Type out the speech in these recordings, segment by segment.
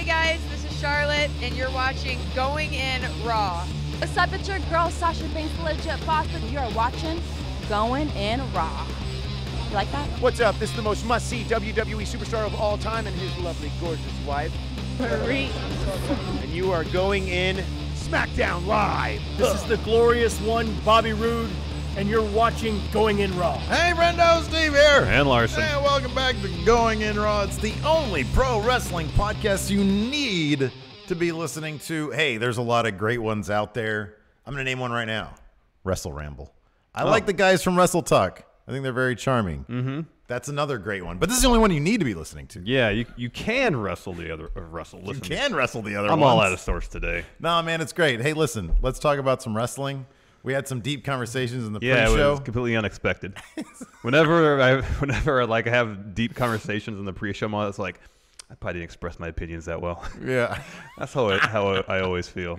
Hey guys, this is Charlotte, and you're watching Going In Raw. What's up, it's your girl, Sasha Banks, Legit Boss, and you're watching Going In Raw. You like that? What's up, this is the most must-see WWE superstar of all time and his lovely, gorgeous wife, Marie. And you are going in SmackDown Live. This is the glorious one, Bobby Roode, and you're watching Going In Raw. Hey, Brendo, Steve here. And Larson. Hey, welcome back to Going In Raw. It's the only pro wrestling podcast you need to be listening to. Hey, there's a lot of great ones out there. I'm going to name one right now. Wrestle Ramble. I like the guys from Wrestle Talk. I think they're very charming. Mm-hmm. That's another great one. But this is the only one you need to be listening to. Yeah, you can wrestle the other. Listen. You can wrestle the other ones. I'm all out of source today. Nah, man, it's great. Hey, listen, let's talk about some wrestling. We had some deep conversations in the pre-show. Yeah, it was completely unexpected. whenever I have deep conversations in the pre-show, it's like I probably didn't express my opinions that well. Yeah, that's how I always feel.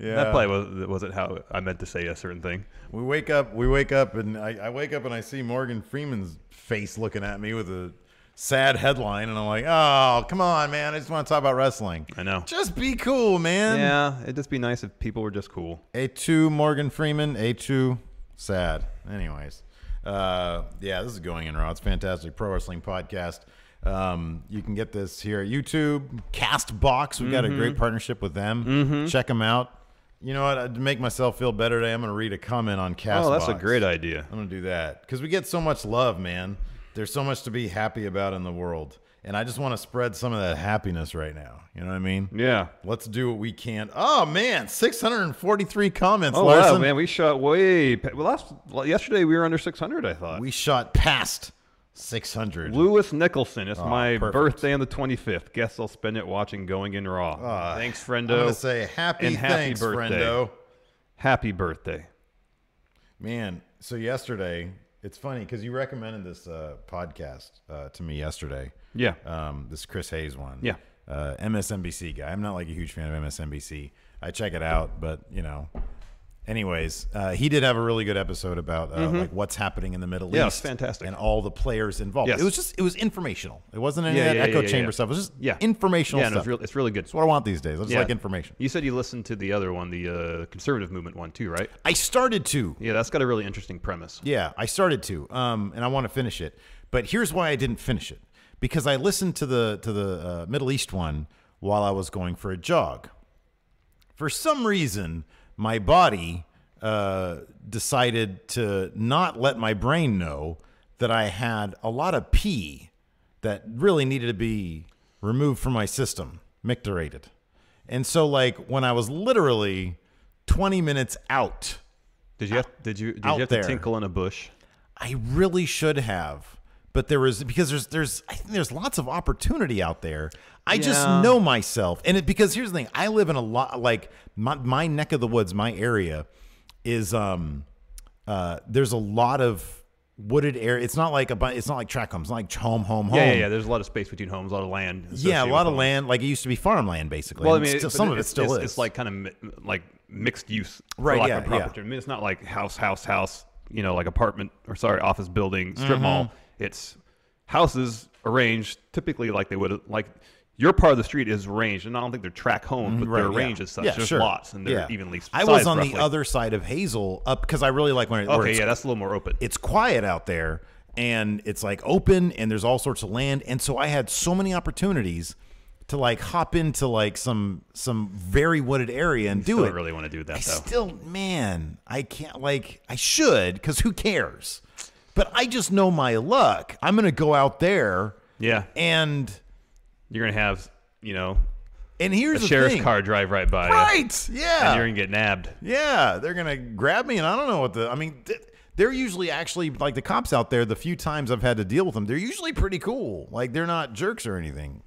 Yeah, that probably wasn't how I meant to say a certain thing. We wake up, and I wake up and I see Morgan Freeman's face looking at me with a sad headline, and I'm like, oh, come on, man. I just want to talk about wrestling. I know. Just be cool, man. Yeah, it'd just be nice if people were just cool. A2 Morgan Freeman, A2 sad. Anyways, yeah, this is Going In Raw. It's a fantastic pro wrestling podcast. You can get this here at YouTube, Castbox. We've got a great partnership with them. Check them out. You know what? To make myself feel better today, I'm going to read a comment on Castbox. Oh, that's a great idea. I'm going to do that because we get so much love, man. There's so much to be happy about in the world, and I just want to spread some of that happiness right now. You know what I mean? Yeah. Let's do what we can. Oh, man, 643 comments, oh, Larson. Wow, man, we shot way past. Well, yesterday we were under 600, I thought. We shot past 600. Lewis Nicholson, it's my birthday on the 25th. Guess I'll spend it watching Going In Raw. Thanks, Frendo. I'm going to say happy birthday. Frendo. Happy birthday. Man, so yesterday... It's funny because you recommended this podcast to me yesterday. Yeah. This Chris Hayes one. Yeah. MSNBC guy. I'm not like a huge fan of MSNBC. I check it out, but you know. Anyways, he did have a really good episode about like what's happening in the Middle East. It's fantastic. And all the players involved. Yes. It was just informational. It wasn't any of that echo chamber stuff. It was just informational stuff. Yeah, it's really good. That's what I want these days. I just like information. You said you listened to the other one, the conservative movement one too, right? I started to. Yeah, that's got a really interesting premise. Yeah, I started to, and I want to finish it. But here's why I didn't finish it. Because I listened to the Middle East one while I was going for a jog. For some reason... my body decided to not let my brain know that I had a lot of pee that really needed to be removed from my system, micturated. And so, like, when I was literally 20 minutes out, did you have to tinkle in a bush? I really should have, but there was because I think there's lots of opportunity out there. I just know myself, and because here's the thing: I live in a lot, like my neck of the woods, my area is there's a lot of wooded area. It's not like it's not like tract homes, it's not like home. Yeah. There's a lot of space between homes, a lot of land. Yeah, a lot of land. Like it used to be farmland, basically. Well, I mean, some of it still is. It's like kind of like mixed use, right? Yeah, I mean, it's not like house. You know, like apartment or sorry, office building, strip mall. It's houses arranged typically like they would like. Your part of the street is arranged, and I don't think they're tract homes, but they're arranged as such. Yeah, there's lots, and they're evenly sized. I was on the other side of Hazel up because I really like when it works. Okay, yeah, that's a little more open. It's quiet out there, and it's like open, and there's all sorts of land, and so I had so many opportunities to like hop into like some very wooded area and do it. I really want to do that. I can't. Like I should, because who cares? But I just know my luck. I'm gonna go out there. Yeah, and. You're going to have, you know, and here's a sheriff's car drive right by. Right. Yeah. And you're going to get nabbed. Yeah. They're going to grab me. And I don't know what the, I mean, they're usually actually like the cops out there. The few times I've had to deal with them, they're usually pretty cool. Like they're not jerks or anything.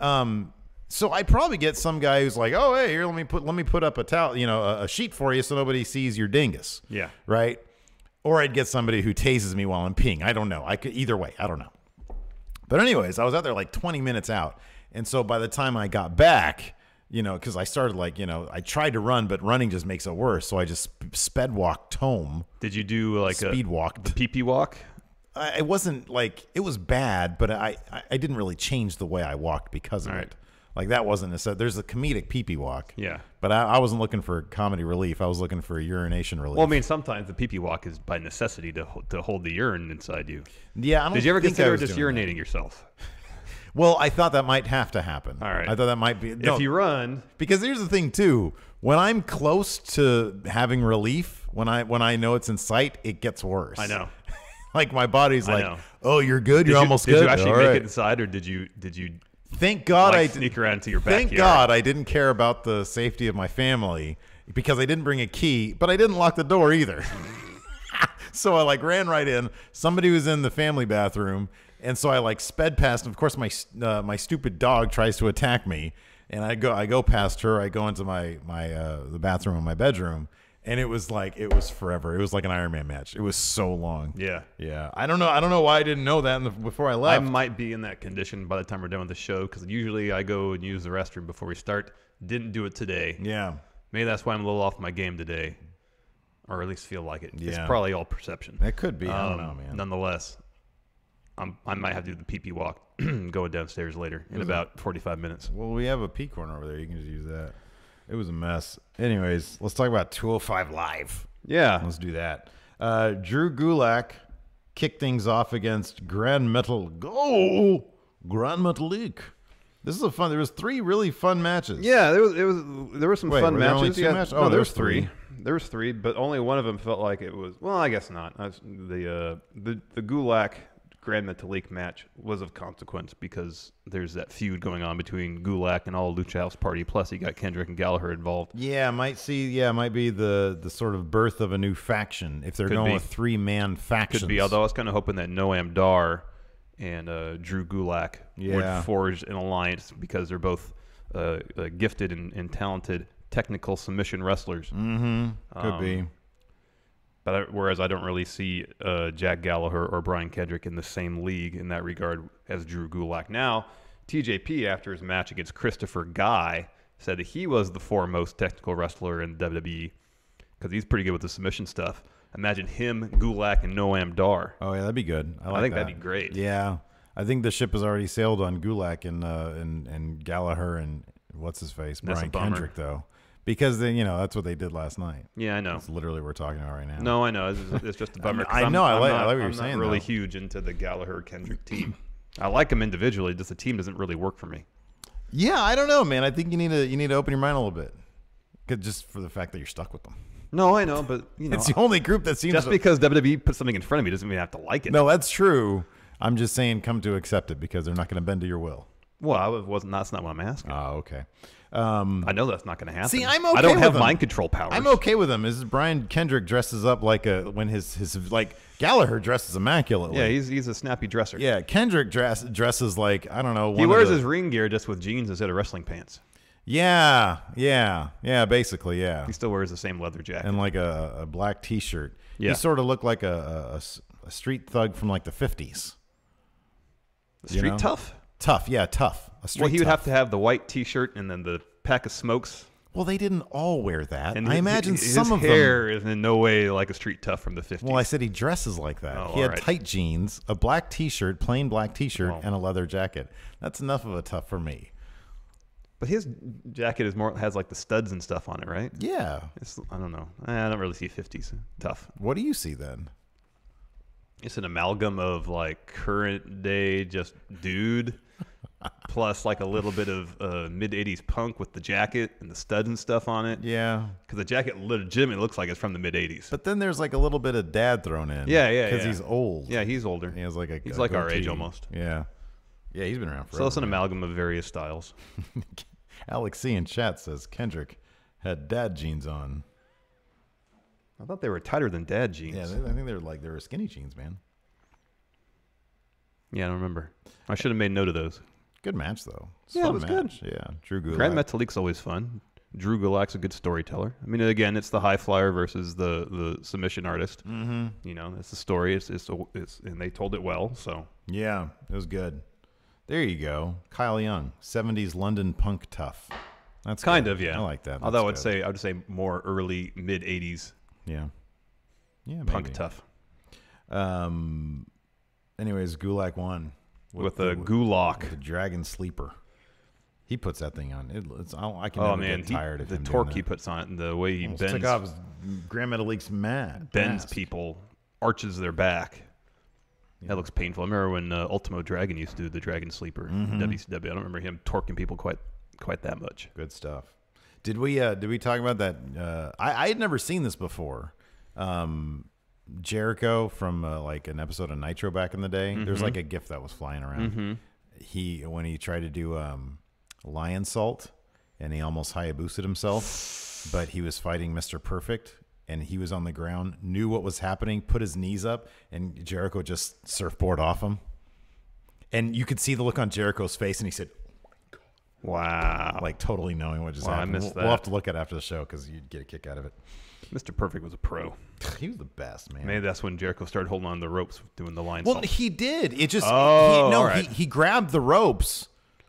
So I probably get some guy who's like, oh, hey, here, let me put up a towel, you know, a sheet for you. So nobody sees your dingus. Yeah. Right. Or I'd get somebody who tases me while I'm peeing. I don't know. I could either way. I don't know. But anyways, I was out there like 20 minutes out. And so by the time I got back, you know, because I started like, you know, I tried to run, but running just makes it worse. So I just sped walked home. Did you do like speed walk? The pee-pee walk? It wasn't like, it was bad, but I didn't really change the way I walked because of it. Like that wasn't a set. There's a comedic pee-pee walk. Yeah. But I wasn't looking for comedy relief. I was looking for urination relief. Well, I mean, sometimes the pee-pee walk is by necessity to hold the urine inside you. Yeah. Did you ever consider just urinating yourself? Well, I thought that might have to happen. All right. I thought that might be. No, if you run. Because here's the thing, too. When I'm close to having relief, when I know it's in sight, it gets worse. I know. Like my body's like, oh, you're good. You're almost good. Did you actually make it inside, or did you? Thank God I sneak around to your backyard. Thank God I didn't care about the safety of my family because I didn't bring a key, but I didn't lock the door either. So I like ran right in. Somebody was in the family bathroom, and so I like sped past. And of course, my stupid dog tries to attack me, and I go past her. I go into the bathroom in my bedroom. And it was forever. It was like an Iron Man match. It was so long. Yeah. Yeah. I don't know why I didn't know that before I left. I might be in that condition by the time we're done with the show, because usually I go and use the restroom before we start. Didn't do it today. Yeah. Maybe that's why I'm a little off my game today, or at least feel like it. Yeah. It's probably all perception. It could be. I don't know, man. Nonetheless, I might have to do the pee-pee walk going downstairs later in about 45 minutes. Well, we have a pee corner over there. You can just use that. It was a mess. Anyways, let's talk about 205 Live. Yeah. Let's do that. Drew Gulak kicked things off against Grand Metal. Go! Grand Metalik. This is a fun. There was three really fun matches. Yeah, there were some fun matches. Yeah. Matches? Oh, no, there was three. There was three, but only one of them felt like it was. Well, I guess not. The Gulak Grand Metalik match was of consequence because there's that feud going on between Gulak and all Lucha House Party. Plus, he got Kendrick and Gallagher involved. Yeah, might be the sort of birth of a new faction if they're going with three-man factions. Could be. Although I was kind of hoping that Noam Dar and Drew Gulak would forge an alliance because they're both gifted and talented technical submission wrestlers. Mm-hmm. Could be. But whereas I don't really see Jack Gallagher or Brian Kendrick in the same league in that regard as Drew Gulak. Now, TJP, after his match against Christopher Guy, said that he was the foremost technical wrestler in WWE because he's pretty good with the submission stuff. Imagine him, Gulak, and Noam Dar. Oh, yeah, that'd be good. I think that'd be great. Yeah. I think the ship has already sailed on Gulak and Gallagher and what's-his-face, Brian Kendrick, though. Because then, you know, that's what they did last night. Yeah, I know. That's literally what we're talking about right now. No, I know. It's just a bummer. I like what you're saying. I'm not really huge into the Gallagher-Kendrick team. I like them individually. Just the team doesn't really work for me. Yeah, I don't know, man. I think you need to open your mind a little bit, just for the fact that you're stuck with them. No, I know, but you know, it's the only group that seems just because WWE put something in front of me doesn't mean I have to like it. No, that's true. I'm just saying, come to accept it because they're not going to bend to your will. Well, that's not what I'm asking. Oh, okay. I know that's not going to happen. See, I'm okay with them. I don't have mind control powers. I'm okay with them. Is Brian Kendrick dresses up like when Gallagher dresses immaculately. Yeah, he's a snappy dresser. Yeah, Kendrick dresses like, I don't know. He wears his ring gear just with jeans instead of wrestling pants. Yeah, basically, yeah. He still wears the same leather jacket. And like a black T-shirt. Yeah. He sort of looked like a street thug from like the 50s. Street tough? Tough, yeah, tough. Well, he would have to have the white T-shirt and then the pack of smokes. Well, they didn't all wear that. And I imagine some of them. His hair is in no way like a street tough from the 50s. Well, I said he dresses like that. Oh, he had tight jeans, a black T-shirt, plain black T-shirt, and a leather jacket. That's enough of a tough for me. But his jacket has like the studs and stuff on it, right? Yeah. I don't know. I don't really see 50s tough. What do you see then? It's an amalgam of like current day just dude. Plus, like a little bit of mid-80s punk with the jacket and the studs and stuff on it. Yeah. Because the jacket legitimately looks like it's from the mid-80s. But then there's like a little bit of dad thrown in. Yeah. Because he's old. Yeah, he's older. He has like he's like our age almost. Yeah. Yeah, he's been around forever. So it's an amalgam of various styles. Alex C in chat says Kendrick had dad jeans on. I thought they were tighter than dad jeans. Yeah, I think they were skinny jeans, man. Yeah, I don't remember. I should have made note of those. Good match, though. It was a fun match. Yeah, Drew Gulak. Grand Metalik's always fun. Drew Gulak's a good storyteller. I mean, again, it's the high flyer versus the submission artist. Mm-hmm. You know, that's the story. It's and they told it well. So yeah, it was good. There you go, Kyle Young, 70s London punk tough. That's kind of yeah. I like that. Although I would say more early mid 80s. Yeah, maybe. Punk tough. Anyways, Gulak won. With a Gulak. The Dragon Sleeper. He puts that thing on. I can never get tired of him. The torque he puts on it, and the way he bends. It's like Grand Metal League's mad. Bends people, arches their back. Yeah. That looks painful. I remember when Ultimo Dragon used to do the Dragon Sleeper in WCW. I don't remember him torquing people quite that much. Good stuff. Did we talk about that? I had never seen this before. Jericho from like an episode of Nitro back in the day. There's like a GIF that was flying around. When he tried to do Lion Salt, and he almost Hayabusa'd himself, but he was fighting Mr. Perfect, and he was on the ground, knew what was happening, put his knees up, and Jericho just surfboard off him. And you could see the look on Jericho's face, and he said, "Oh my God." Wow. Like totally knowing what just happened. I missed that. We'll have to look at it after the show because you'd get a kick out of it. Mr. Perfect was a pro. He was the best, man. Maybe that's when Jericho started holding on to the ropes doing the line salt. Well, he did. It just he grabbed the ropes.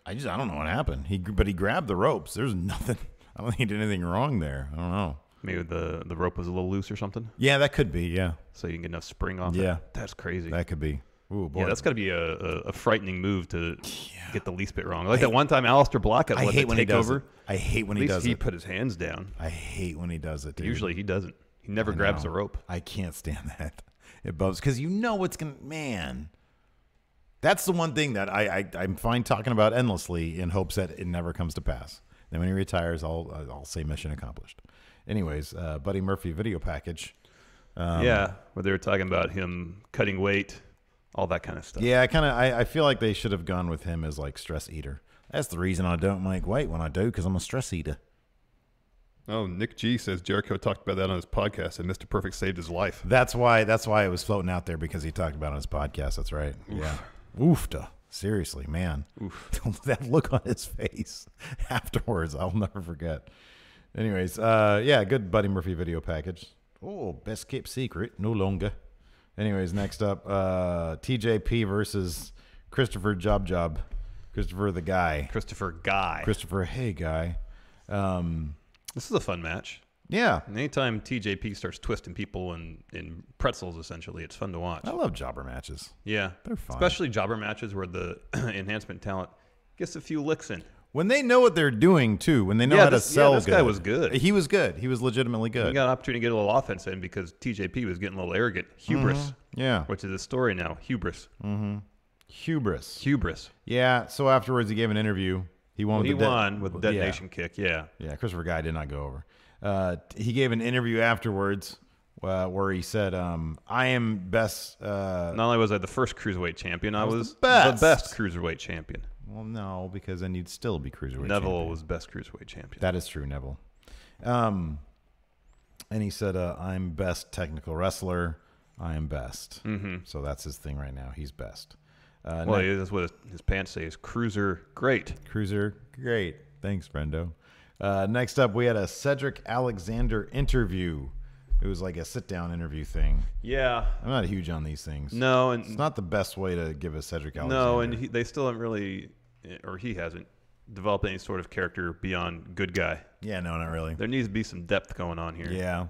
I don't know what happened. But he grabbed the ropes. There's nothing. I don't think he did anything wrong there. I don't know. Maybe the rope was a little loose or something. Yeah, that could be. Yeah. So you can get enough spring off. Yeah, that's crazy. That could be. Ooh, boy. Yeah, that's got to be a frightening move to get the least bit wrong. Like that one time Aleister Black got let it take over. I hate when he does it. At least he put his hands down. I hate when he does it, dude. Usually he doesn't. He never grabs a rope. I can't stand that. It bubs because you know what's going to... Man, that's the one thing that I'm fine talking about endlessly in hopes that it never comes to pass. Then when he retires, I'll say mission accomplished. Anyways, Buddy Murphy video package. Where they were talking about him cutting weight... All that kind of stuff. Yeah, I feel like they should have gone with him as like stress eater. That's the reason I don't make weight when I do, because I'm a stress eater. Oh, Nick G says Jericho talked about that on his podcast, and Mr. Perfect saved his life. That's why it was floating out there, because he talked about it on his podcast. That's right. Oof. Yeah. Oofta. Seriously, man. Oof. That look on his face afterwards, I'll never forget. Anyways, good Buddy Murphy video package. Oh, best kept secret, no longer. Anyways, next up, TJP versus Christopher Job. Christopher the Guy. Christopher Guy. Christopher Hey Guy. This is a fun match. Yeah. And anytime TJP starts twisting people in pretzels, essentially, it's fun to watch. I love jobber matches. Yeah. They're fun. Especially jobber matches where the enhancement talent gets a few licks in. When they know what they're doing, too. When they know how to sell. Yeah, this guy was good. He was good. He was legitimately good. He got an opportunity to get a little offense in because TJP was getting a little arrogant. Hubris. Yeah. Which is a story now. Hubris. Hubris. Yeah. So afterwards, he gave an interview. He won with the detonation kick. Yeah. Yeah. Christopher Guy did not go over. He gave an interview afterwards where he said, I am best. Not only was I the first cruiserweight champion, I was the best cruiserweight champion. Well, no, because then you'd still be cruiserweight champion. Neville was best cruiserweight champion. That is true, Neville. And he said, I'm best technical wrestler. I am best. So that's his thing right now. He's best. That's what his pants say is cruiser great. Cruiser great. Thanks, Brendo. Next up, we had a Cedric Alexander interview. It was like a sit-down interview thing. Yeah. I'm not huge on these things. No. And it's not the best way to give a Cedric Alexander. No, and they still haven't really, or he hasn't, developed any sort of character beyond good guy. Yeah, no, not really. There needs to be some depth going on here. Yeah.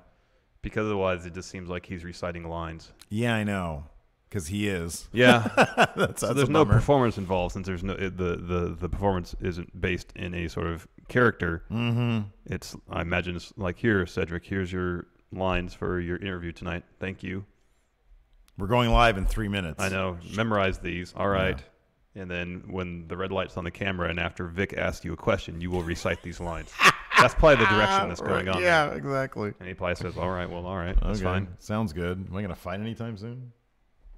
Because otherwise it just seems like he's reciting lines. Yeah, I know. Because he is. Yeah. So there's no performance involved, since there's no the performance isn't based in any sort of character. It's, I imagine it's like, here, Cedric, here's your... lines for your interview tonight. Thank you. We're going live in 3 minutes. I know. Memorize these. All right. Yeah. And then when the red light's on the camera and after Vic asks you a question, you will recite these lines. That's probably the direction that's going on. Yeah, exactly. And he probably says, all right, well, all right. That's fine. Sounds good. Am I going to fight anytime soon?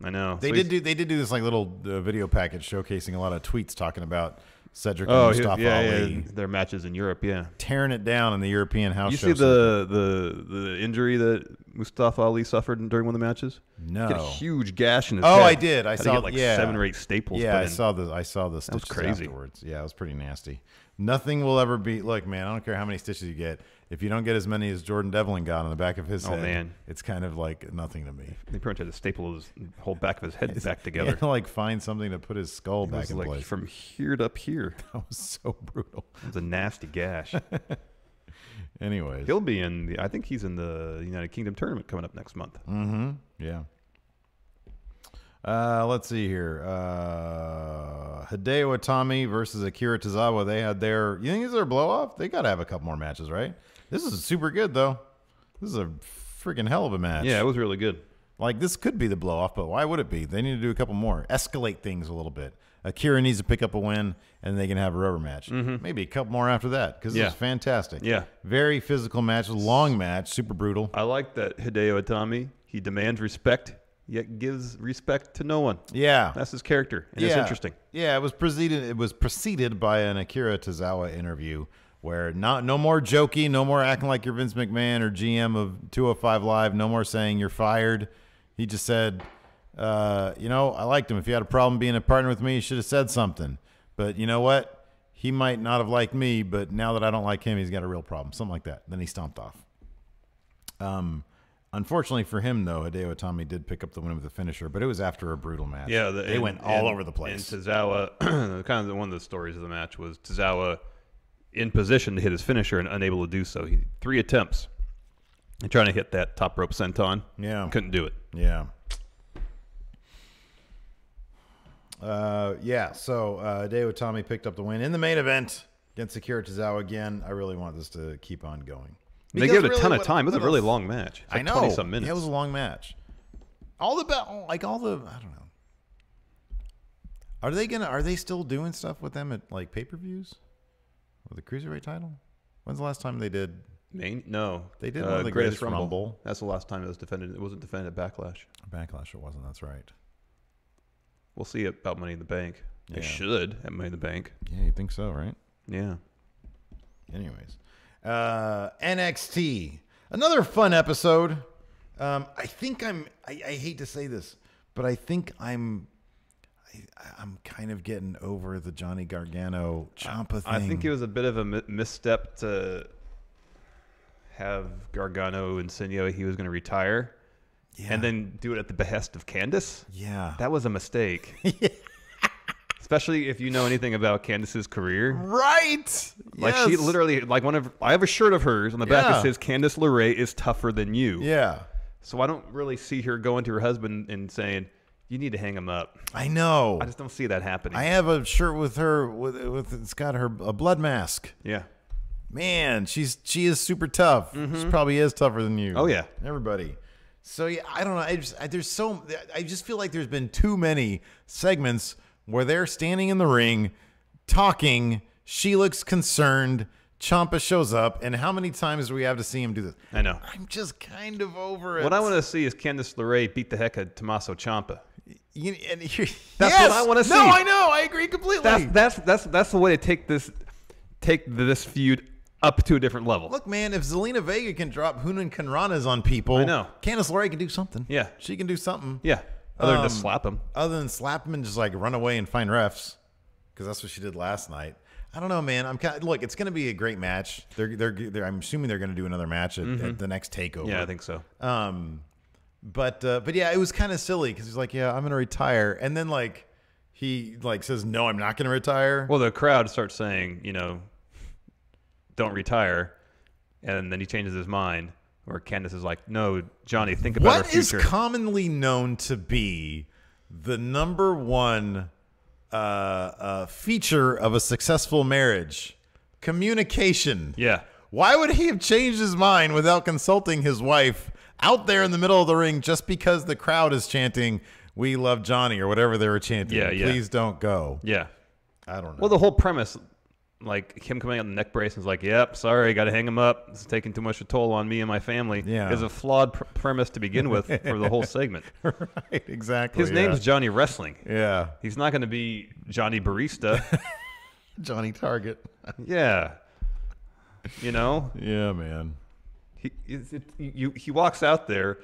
I know. They did do this like little video package showcasing a lot of tweets talking about Cedric and Mustafa Ali. Yeah, their matches in Europe, tearing it down in the European house. You see the injury that Mustafa Ali suffered during one of the matches? No, he had a huge gash in his head. I did. I saw like 7 or 8 staples. Yeah, I saw the stitches afterwards. Yeah, it was pretty nasty. Nothing will ever be. Look, man, I don't care how many stitches you get. If you don't get as many as Jordan Devlin got on the back of his head, man, it's kind of like nothing to me. They pretty much had to staple his whole back of his head back together. Yeah, like find something to put his skull back in place. From here to up here. That was so brutal. It was a nasty gash. Anyways. He'll be in the, I think he's in the United Kingdom tournament coming up next month. Yeah. Let's see here. Hideo Itami versus Akira Tozawa. They had their... You think this is their blow-off? They got to have a couple more matches, right? This is super good, though. This is a freaking hell of a match. Yeah, it was really good. Like, this could be the blow-off, but why would it be? They need to do a couple more. Escalate things a little bit. Akira needs to pick up a win, and they can have a rubber match. Mm-hmm. Maybe a couple more after that, because it's fantastic. Yeah. Very physical match, long match, super brutal. I like that Hideo Itami, he demands respect, yet gives respect to no one. Yeah. That's his character, and it's interesting. Yeah, it was preceded by an Akira Tozawa interview where no more jokey, no more acting like you're Vince McMahon or GM of 205 Live, no more saying you're fired. He just said... you know, I liked him. If you had a problem being a partner with me, you should have said something. But you know what? He might not have liked me, but now that I don't like him, he's got a real problem. Something like that. Then he stomped off. Unfortunately for him, though, Hideo Itami did pick up the win with the finisher, but it was after a brutal match. Yeah, they went all over the place. And Tozawa, kind of one of the stories of the match was Tozawa in position to hit his finisher and unable to do so. He 3 attempts and trying to hit that top rope senton. Yeah, couldn't do it. Yeah. So Hideo Itami picked up the win in the main event against Akira Tozawa again. I really want this to keep on going. They gave it a ton of time. It was a really long match. I know. 20-some minutes. Yeah, it was a long match. I don't know. Are they still doing stuff with them at like pay-per-views? With the Cruiserweight title? When's the last time they did? No. They did one of the Greatest Rumble. That's the last time it was defended. It wasn't defended at Backlash. Backlash it wasn't. That's right. We'll see about Money in the Bank. They should at Money in the Bank. Yeah, you think so, right? Yeah. Anyways. NXT. Another fun episode. I think I hate to say this, but I think I'm kind of getting over the Johnny Gargano Ciampa thing. I think it was a bit of a misstep to have Gargano insinuate he was going to retire. Yeah. And then do it at the behest of Candice? Yeah. That was a mistake. Yeah. Especially if you know anything about Candice's career. Right. Like she literally, like I have a shirt of hers on the back that says Candice LeRae is tougher than you. Yeah. So I don't really see her going to her husband and saying, you need to hang him up. I know. I just don't see that happening. I have a shirt with her, it's got a blood mask. Yeah. Man, she is super tough. Mm-hmm. She probably is tougher than you. Oh, yeah. Everybody. So yeah, I don't know. I just feel like there's been too many segments where they're standing in the ring, talking. She looks concerned. Ciampa shows up, and how many times do we have to see him do this? I know. I'm just kind of over it. What I want to see is Candice LeRae beat the heck out of Tommaso Ciampa. That's what I want to see. No, I know. I agree completely. That's the way to take this feud up to a different level. Look, man, if Zelina Vega can drop Hunan Kanranas on people, I know. Candice LeRae can do something. Yeah. She can do something. Yeah. Other than just slap them. Other than slap them and just like run away and find refs, because that's what she did last night. I don't know, man. Look, it's going to be a great match. I'm assuming they're going to do another match at the next takeover. Yeah, I think so. But yeah, it was kind of silly because he's like, yeah, I'm going to retire. And then like he like says, no, I'm not going to retire. Well, the crowd starts saying, you know, don't retire, and then he changes his mind, or Candice is like, no, Johnny, think about our future. What is commonly known to be the number one feature of a successful marriage? Communication. Yeah. Why would he have changed his mind without consulting his wife out there in the middle of the ring just because the crowd is chanting, we love Johnny, or whatever they were chanting? Yeah, yeah. Please don't go. Yeah. I don't know. Well, the whole premise... Like him coming out in the neck brace and is like, yep, sorry, got to hang him up. It's taking too much of a toll on me and my family. Yeah. Is a flawed premise to begin with for the whole segment. Right, exactly. His name's Johnny Wrestling. Yeah. He's not going to be Johnny Barista. Johnny Target. Yeah. You know? Yeah, man. He walks out there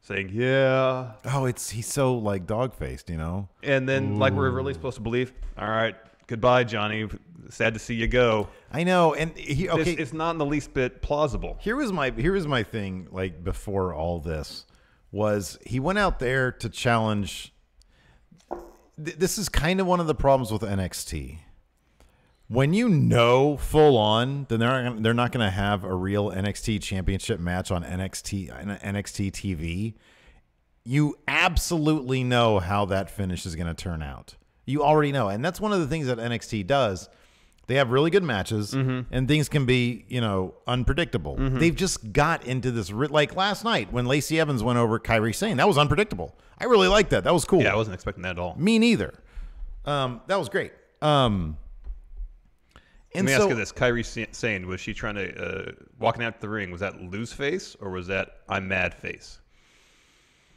saying, yeah. Oh, he's so like dog-faced, you know? And then like we're really supposed to believe, all right, goodbye, Johnny. Sad to see you go. I know, and okay, it's not in the least bit plausible. Here was my thing. Like before all this, was he went out there to challenge? This is kind of one of the problems with NXT. When you know full on, then they're not going to have a real NXT Championship match on NXT TV. you absolutely know how that finish is going to turn out. You already know. And that's one of the things that NXT does. They have really good matches, and things can be, you know, unpredictable. They've just got into this, like last night when Lacey Evans went over Kairi Sane. That was unpredictable. I really liked that. That was cool. Yeah, I wasn't expecting that at all. Me neither. That was great. And let me ask you this. Kairi Sane, was she trying to, walking out to the ring, was that lose face or was that I'm mad face?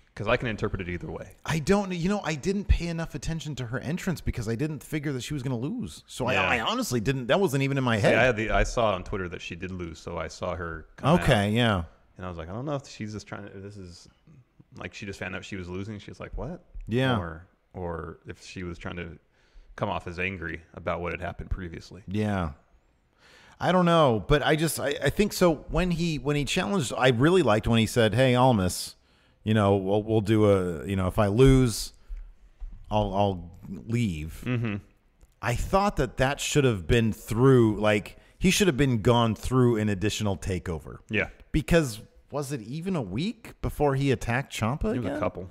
Because I can interpret it either way. I don't, you know, I didn't pay enough attention to her entrance because I didn't figure that she was going to lose. So yeah. I honestly didn't, that wasn't even in my head. Yeah, I saw on Twitter that she did lose, so I saw her come out. Yeah. And I was like, I don't know if she's just trying to, this is, like she just found out she was losing. She's like, what? Yeah. Or if she was trying to come off as angry about what had happened previously. Yeah. I don't know, but I just, I think so when he challenged, I really liked when he said, hey, Almas, you know, we'll do a, you know, if I lose, I'll leave. I thought that should have been through, like, he should have been gone through an additional takeover. Yeah. Because was it even a week before he attacked Ciampa again? It was a couple.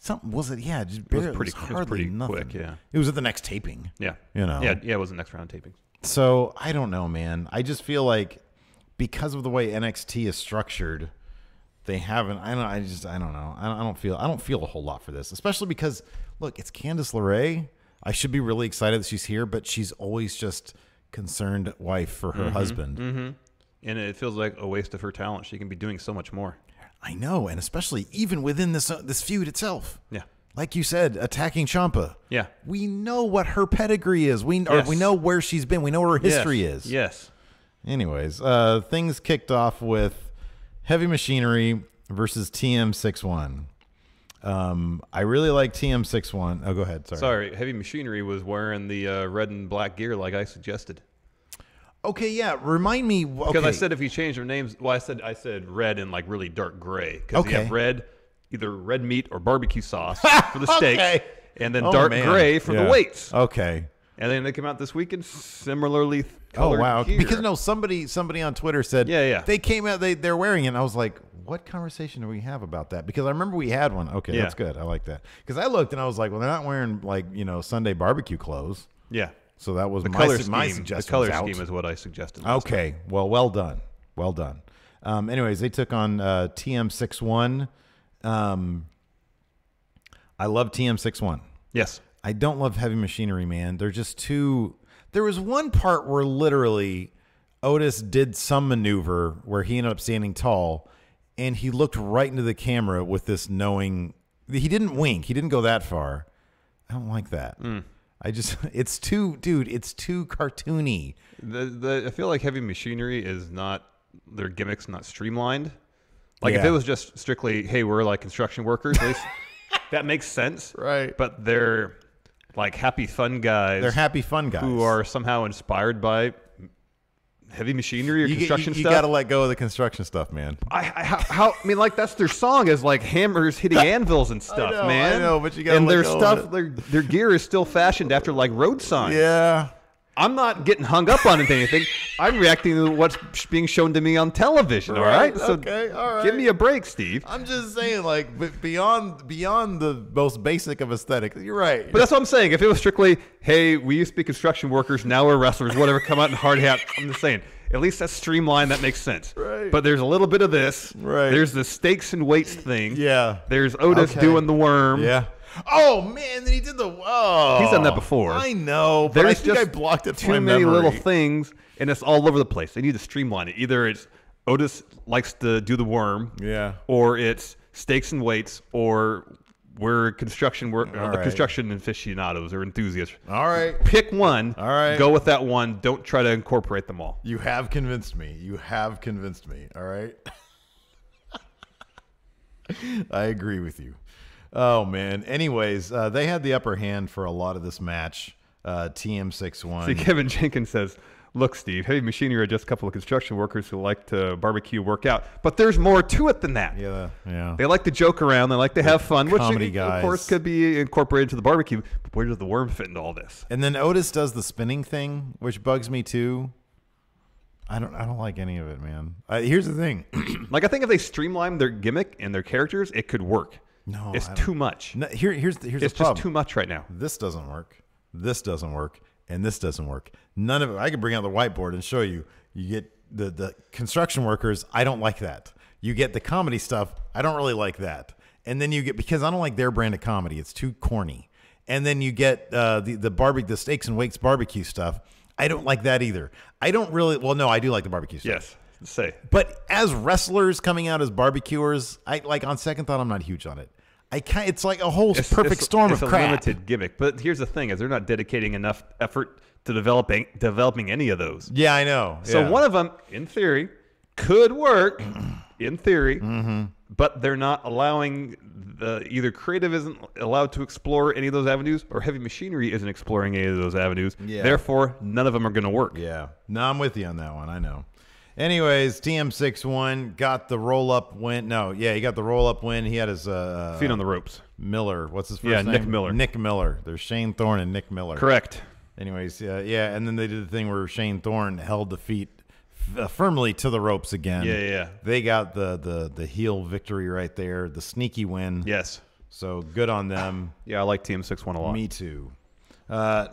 Something, was it? Yeah. Just barely, it was pretty quick, yeah. It was at the next taping. Yeah. You know? Yeah, yeah, it was the next round taping. So, I don't know, man. I just feel like because of the way NXT is structured, they haven't. I don't know. I don't feel a whole lot for this, especially because look, it's Candice LeRae. I should be really excited that she's here, but she's always just concerned wife for her husband, and it feels like a waste of her talent. She can be doing so much more. I know, and especially even within this feud itself. Yeah, like you said, attacking Ciampa. Yeah, we know what her pedigree is. We know where she's been. We know where her history is. Yes. Anyways, things kicked off with Heavy Machinery versus TM61. I really like TM61. Oh, go ahead. Sorry. Sorry. Heavy Machinery was wearing the red and black gear like I suggested. Okay, yeah. Remind me. Okay. Because I said if you change their names, well, I said red and like really dark gray. Because you have red, either red meat or barbecue sauce for the steak. Okay. And then dark gray for the weights. Okay. And then they came out this weekend similarly colored. Oh, wow. Gear. Because, no, somebody on Twitter said, yeah. They came out, they're wearing it. And I was like, what conversation do we have about that? Because I remember we had one. Okay, that's good. I like that. Because I looked and I was like, well, they're not wearing, like, you know, Sunday barbecue clothes. Yeah. So that was my suggestion. The color scheme is what I suggested. Okay. Well, well done. Well done. Anyways, they took on TM61. I love TM61. Yes. I don't love Heavy Machinery, man. They're just too... There was one part where literally Otis did some maneuver where he ended up standing tall, and he looked right into the camera with this knowing... He didn't wink. He didn't go that far. I don't like that. I just... It's too... Dude, it's too cartoony. I feel like Heavy Machinery is not... Their gimmick's not streamlined. Like, if it was just strictly, hey, we're like construction workers, at least that makes sense. Right. But they're... Like happy fun guys. They're happy fun guys who are somehow inspired by heavy machinery or construction stuff. You gotta let go of the construction stuff, man. I mean, like that's their song is like hammers hitting anvils and stuff, man. I know, but you gotta. And their stuff, their gear is still fashioned after like road signs. Yeah. I'm not getting hung up on anything. I'm reacting to what's being shown to me on television. All right. So okay. All right. Give me a break, Steve. I'm just saying, like, beyond the most basic of aesthetic, you're right. But that's what I'm saying. If it was strictly, hey, we used to be construction workers, now we're wrestlers, whatever, come out in hard hat. I'm just saying. At least that's streamlined. That makes sense. Right. But there's a little bit of this. Right. There's the stakes and weights thing. Yeah. There's Otis doing the worm. Yeah. Oh, man, then he did the... Oh, he's done that before. I know, but I think I blocked it from my memory. Too many little things, and it's all over the place. They need to streamline it. Either it's Otis likes to do the worm, or it's stakes and weights, or we're construction aficionados or enthusiasts. All right. Pick one. All right. Go with that one. Don't try to incorporate them all. You have convinced me. You have convinced me. All right? I agree with you. Oh, man. Anyways, they had the upper hand for a lot of this match, TM61. See, Kevin Jenkins says, look, Steve, Heavy Machinery are just a couple of construction workers who like to barbecue work out. But there's more to it than that. Yeah, yeah. They like to joke around. They like to have fun, which, of course, could be incorporated to the barbecue. But where does the worm fit into all this? And then Otis does the spinning thing, which bugs me, too. I don't like any of it, man. Here's the thing. Like, I think if they streamlined their gimmick and their characters, it could work. No, it's too much. No, here's the problem. It's just too much right now. This doesn't work. This doesn't work, and this doesn't work. None of it. I could bring out the whiteboard and show you. You get the construction workers. I don't like that. You get the comedy stuff. I don't really like that. And then you get, because I don't like their brand of comedy. It's too corny. And then you get the steaks and wakes barbecue stuff. I don't like that either. I don't really. Well, no, I do like the barbecue stuff. Yes. Say, but as wrestlers coming out as barbecuers, I like on second thought, I'm not huge on it. I can't. It's like a whole perfect storm of crap. It's a limited gimmick. But here's the thing: is they're not dedicating enough effort to developing any of those. Yeah, I know. So yeah. One of them, in theory, could work. In theory, but they're not allowing the either creative isn't allowed to explore any of those avenues, or heavy machinery isn't exploring any of those avenues. Yeah. Therefore, none of them are going to work. Yeah. No, I'm with you on that one. I know. Anyways, TM61 got the roll-up win. No, yeah, he got the roll-up win. He had his... feet on the ropes. Miller. What's his first name? Yeah, Nick Miller. Nick Miller. There's Shane Thorne and Nick Miller. Correct. Anyways, yeah, and then they did the thing where Shane Thorne held the feet firmly to the ropes again. Yeah, yeah. They got the heel victory right there, the sneaky win. Yes. So good on them. Yeah, I like TM61 a lot. Me too.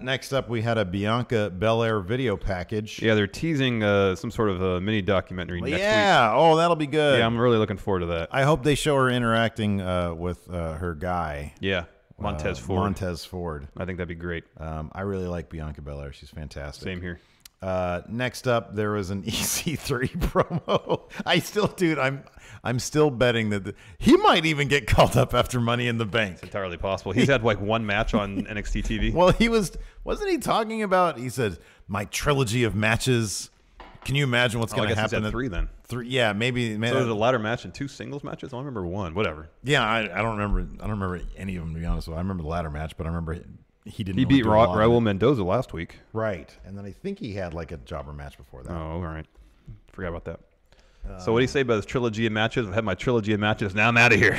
Next up, we had a Bianca Belair video package. Yeah, they're teasing some sort of a mini documentary next week. Oh, that'll be good. Yeah, I'm really looking forward to that. I hope they show her interacting with her guy. Yeah, Montez Ford. Montez Ford. I think that'd be great. I really like Bianca Belair. She's fantastic. Same here. Next up, there was an EC3 promo. I'm still betting that he might even get called up after Money in the Bank. It's entirely possible. He's had like one match on NXT TV. Well, wasn't he talking about? He said my trilogy of matches. Can you imagine what's going to happen? He's had three then. Three, yeah, maybe. So there's a ladder match and two singles matches. I don't remember one. Whatever. Yeah, I don't remember. I don't remember any of them, to be honest with you. I remember the ladder match, but I remember. He beat Raul Mendoza last week. Right. And then I think he had like a jobber match before that. Oh, all right. Forgot about that. So what do you say about his trilogy of matches? I've had my trilogy of matches. Now I'm out of here.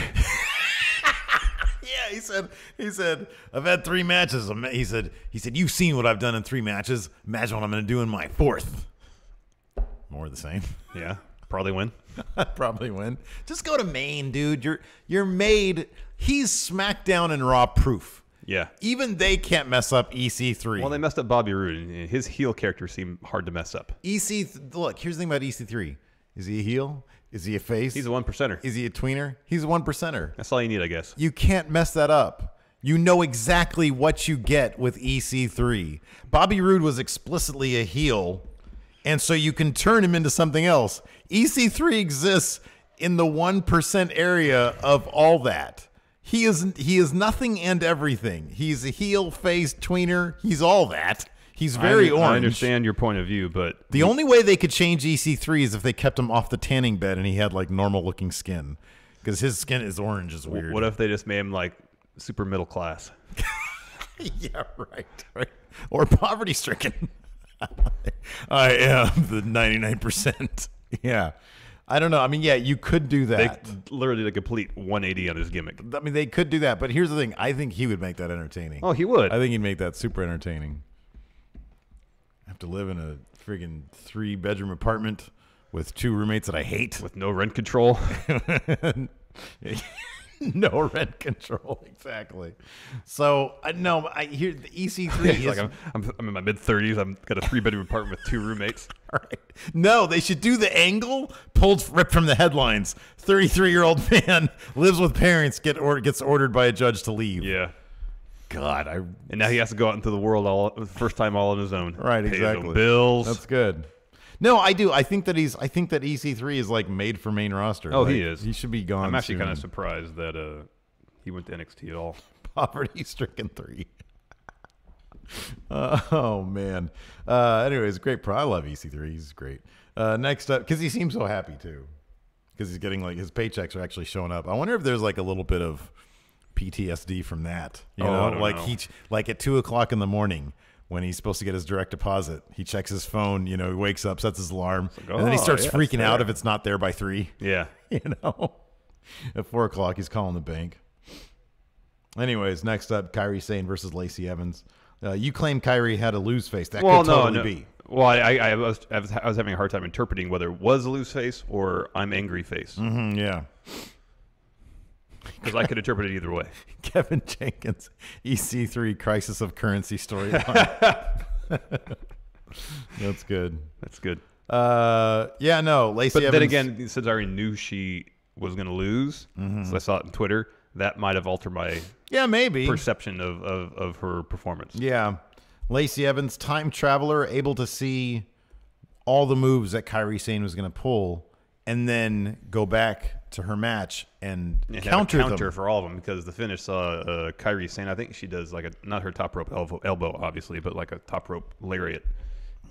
Yeah, he said, I've had three matches. He said, you've seen what I've done in three matches. Imagine what I'm going to do in my fourth. More of the same. Yeah. Probably win. Probably win. Just go to Maine, dude. You're made. He's SmackDown and Raw proof. Yeah. Even they can't mess up EC3. Well, they messed up Bobby Roode. His heel character seemed hard to mess up. Look, here's the thing about EC3. Is he a heel? Is he a face? He's a one-percenter. Is he a tweener? He's a one-percenter. That's all you need, I guess. You can't mess that up. You know exactly what you get with EC3. Bobby Roode was explicitly a heel, and so you can turn him into something else. EC3 exists in the 1% area of all that. He is nothing and everything. He's a heel, face, tweener. He's all that. He's very orange. I understand your point of view, but... The only way they could change EC3 is if they kept him off the tanning bed and he had, like, normal-looking skin. Because his skin is orange is weird. What if they just made him, like, super middle class? Yeah, right. Or poverty-stricken. I am the 99%. Yeah. I don't know. I mean, yeah, you could do that. They literally did a complete 180 on his gimmick. I mean, they could do that, but here's the thing. I think he would make that entertaining. Oh, he would. I think he'd make that super entertaining. I have to live in a friggin' 3-bedroom apartment with 2 roommates that I hate. With no rent control. No rent control, exactly. So, no, I hear the EC3 is... Like I'm in my mid-30s. I've got a 3-bedroom apartment with 2 roommates. All right. No, they should do the angle ripped from the headlines. 33-year-old man lives with parents, gets ordered by a judge to leave. Yeah. God, and now he has to go out into the world all first time all on his own. Right, exactly. Pay his own bills. That's good. No, I do. I think that EC3 is like made for main roster. Oh, like, he is. He should be gone. I'm actually kind of surprised that he went to NXT at all. Poverty-stricken 3. Oh man. Anyways, great. I love EC3. He's great. Next up, because he seems so happy too, because he's getting like his paychecks are actually showing up. I wonder if there's like a little bit of PTSD from that. You know, like he like at 2 o'clock in the morning. When he's supposed to get his direct deposit, he checks his phone. You know, he wakes up, sets his alarm, like, and then he starts freaking out if it's not there by 3. Yeah, you know, at 4 o'clock he's calling the bank. Anyways, next up, Kairi Sane versus Lacey Evans. You claim Kairi had a lose face. That could totally be. Well, I was having a hard time interpreting whether it was a lose face or I'm angry face. Mm-hmm, yeah. because I could interpret it either way. Kevin Jenkins, EC3 crisis of currency storyline. That's good. That's good. Yeah, no, Lacey Evans. But then again, since I already knew she was going to lose, so I saw it on Twitter, that might have altered my perception of her performance. Yeah. Lacey Evans, time traveler, able to see all the moves that Kairi Sane was going to pull and then go back to her match and counter them for all of them, because the finish saw Kairi Sane, I think she does like a, not her top rope elbow, obviously, but like a top rope lariat.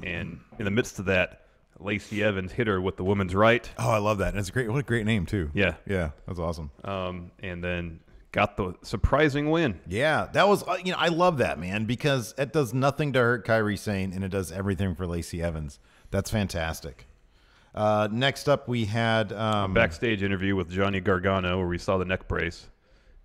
And in the midst of that, Lacey Evans hit her with the woman's right. Oh, I love that. And it's a great, what a great name too. Yeah. Yeah. That's awesome. And then got the surprising win. Yeah. That was, you know, I love that, man, because it does nothing to hurt Kairi Sane and it does everything for Lacey Evans. That's fantastic. Next up we had a backstage interview with Johnny Gargano where we saw the neck brace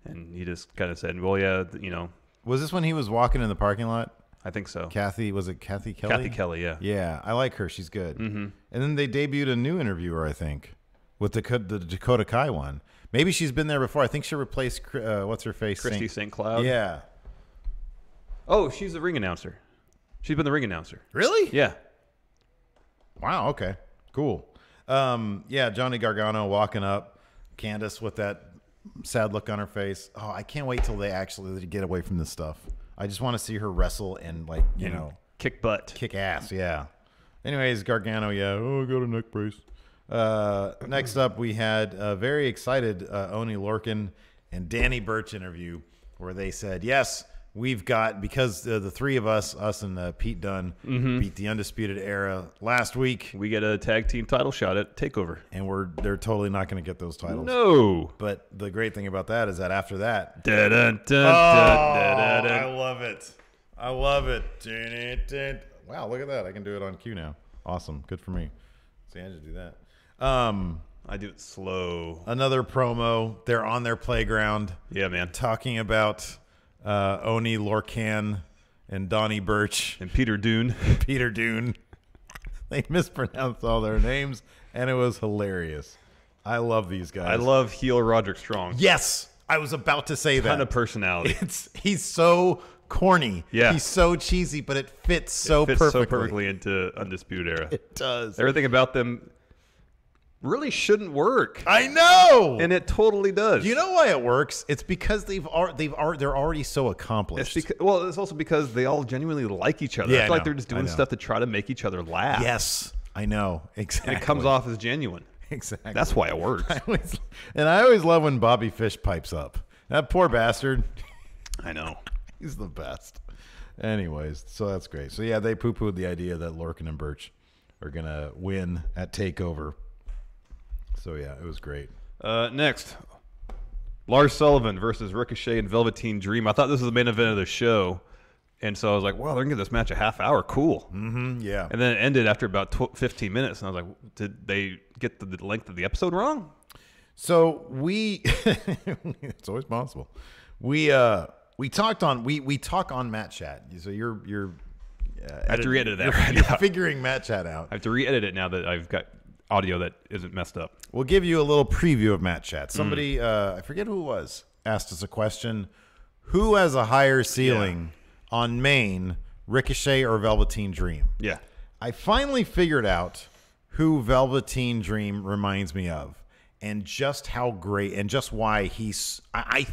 and he just kind of said, well, yeah, you know, was this when he was walking in the parking lot? I think so. Kathy, was it Kathy Kelly? Kathy Kelly, yeah. Yeah, I like her. She's good. And then they debuted a new interviewer, I think, with the Dakota Kai one. Maybe she's been there before. I think she replaced, what's-her-face? Christy St. Cloud? Yeah. Oh, she's the ring announcer. She's been the ring announcer. Really? Yeah. Wow, okay. Cool. Yeah, Johnny Gargano walking up. Candice with that sad look on her face. Oh, I can't wait till they actually get away from this stuff. I just want to see her wrestle and, like, you know, kick butt. Kick ass, yeah. Anyways, Gargano, yeah. Oh, go to neck brace. Next up, we had a very excited Oney Lorcan and Danny Burch interview where they said, yes, we've got, because the three of us, and Pete Dunne, beat the Undisputed Era last week. We get a tag team title shot at TakeOver. And they're totally not going to get those titles. No. But the great thing about that is that after that. I love it. I love it. Wow, look at that. I can do it on cue now. Awesome. Good for me. See, I just do that. I do it slow. Another promo. They're on their playground. Yeah, man. Talking about Oney Lorcan and Donnie Burch. And Peter Dunne. Peter Dunne. They mispronounced all their names, and it was hilarious. I love these guys. I love heel Roderick Strong. Yes. I was about to say that. Ton of personality. He's so corny. Yeah. He's so cheesy, but it fits so perfectly. It fits so perfectly into Undisputed Era. It does. Everything about them really shouldn't work. I know, and it totally does. You know why it works? It's because they're already so accomplished. It's because, well, it's also because they all genuinely like each other. Yeah, it's like they're just doing stuff to try to make each other laugh. Yes, I know exactly. And it comes off as genuine. Exactly. That's why it works. I always love when Bobby Fish pipes up. That poor bastard. I know. He's the best. Anyways, so that's great. So yeah, they poo-pooed the idea that Lorcan and Burch are gonna win at TakeOver. So yeah, it was great. Next, Lars Sullivan versus Ricochet and Velveteen Dream. I thought this was the main event of the show, and so I was like, "Wow, they're gonna give this match a half hour. Cool." Yeah. And then it ended after about 15 minutes, and I was like, "Did they get the length of the episode wrong?" So we, it's always possible. We talked on we talk on Matt Chat. So you're I have to re-edit that. You're figuring Matt Chat out. I have to re-edit it now that I've got audio that isn't messed up. We'll give you a little preview of Matt Chat. Somebody, I forget who it was, asked us a question. Who has a higher ceiling on main, Ricochet or Velveteen Dream? Yeah. I finally figured out who Velveteen Dream reminds me of and just how great and just why he's, I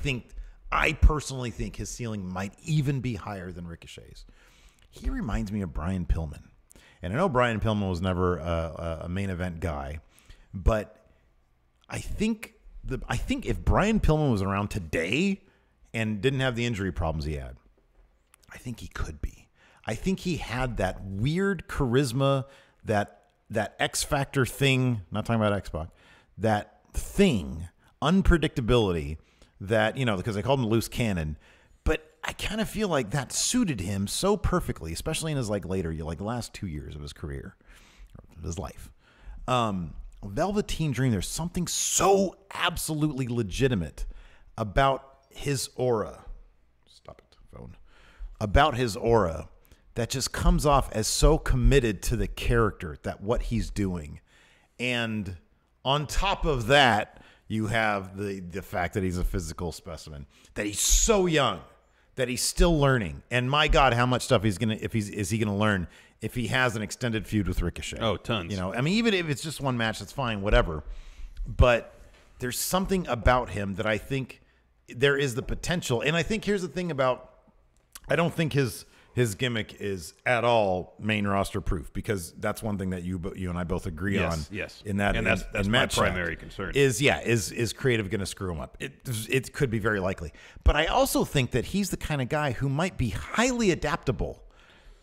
personally think his ceiling might even be higher than Ricochet's. He reminds me of Brian Pillman. And I know Brian Pillman was never a main event guy, but I think if Brian Pillman was around today and didn't have the injury problems he had, I think he could be. I think he had that weird charisma, that X Factor thing. I'm not talking about Xbox. That thing, unpredictability. That, you know, because they called him loose cannon. I kind of feel like that suited him so perfectly, especially in his the last 2 years of his career, of his life. Velveteen Dream, there's something so absolutely legitimate about his aura. Stop it, phone. About his aura that just comes off as so committed to the character, that what he's doing. And on top of that, You have the fact that he's a physical specimen, that he's so young, that he's still learning, and my God, how much stuff he's gonna is he gonna learn if he has an extended feud with Ricochet? Oh, tons. You know, I mean, even if it's just one match, that's fine, whatever. But there's something about him that I think there is the potential, and I think here's the thing about, I don't think his gimmick is at all main roster proof, because that's one thing that you and I both agree on. Yes, in that, and that's my primary concern is, yeah, is creative going to screw him up? It could be very likely, but I also think that he's the kind of guy who might be highly adaptable.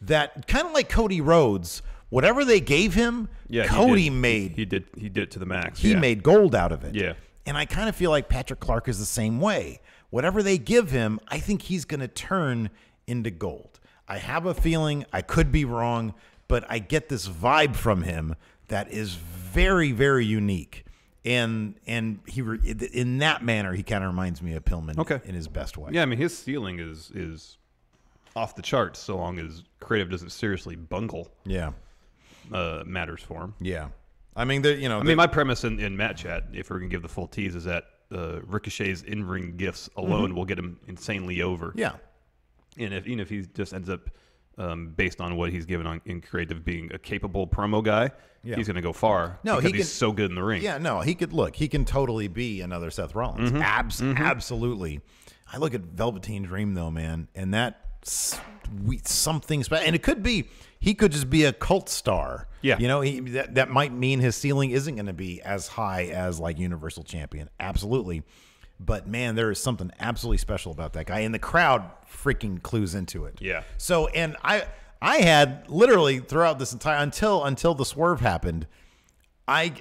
That kind of like Cody Rhodes, whatever they gave him, yeah, Cody he did it to the max. He made gold out of it. Yeah, and I kind of feel like Patrick Clark is the same way. Whatever they give him, I think he's going to turn into gold. I have a feeling, I could be wrong, but I get this vibe from him that is very, very unique, and he in that manner he kind of reminds me of Pillman in his best way. Yeah, I mean, his ceiling is off the charts so long as creative doesn't seriously bungle. Yeah, matters for him. Yeah, I mean, you know, I mean, my premise in Matt Chat, if we're gonna give the full tease, is that Ricochet's in-ring gifts alone will get him insanely over. Yeah. And if, even if he just ends up, based on what he's given on in creative, being a capable promo guy, he's going to go far. No, because he's so good in the ring. Yeah, no, he could look. He can totally be another Seth Rollins. Absolutely. I look at Velveteen Dream though, man, and that something special. And it could be he could just be a cult star. Yeah, you know, that might mean his ceiling isn't going to be as high as like Universal Champion. Absolutely. But, man, there is something absolutely special about that guy. And the crowd freaking clues into it. Yeah. So, and I had literally throughout this entire, until the swerve happened, I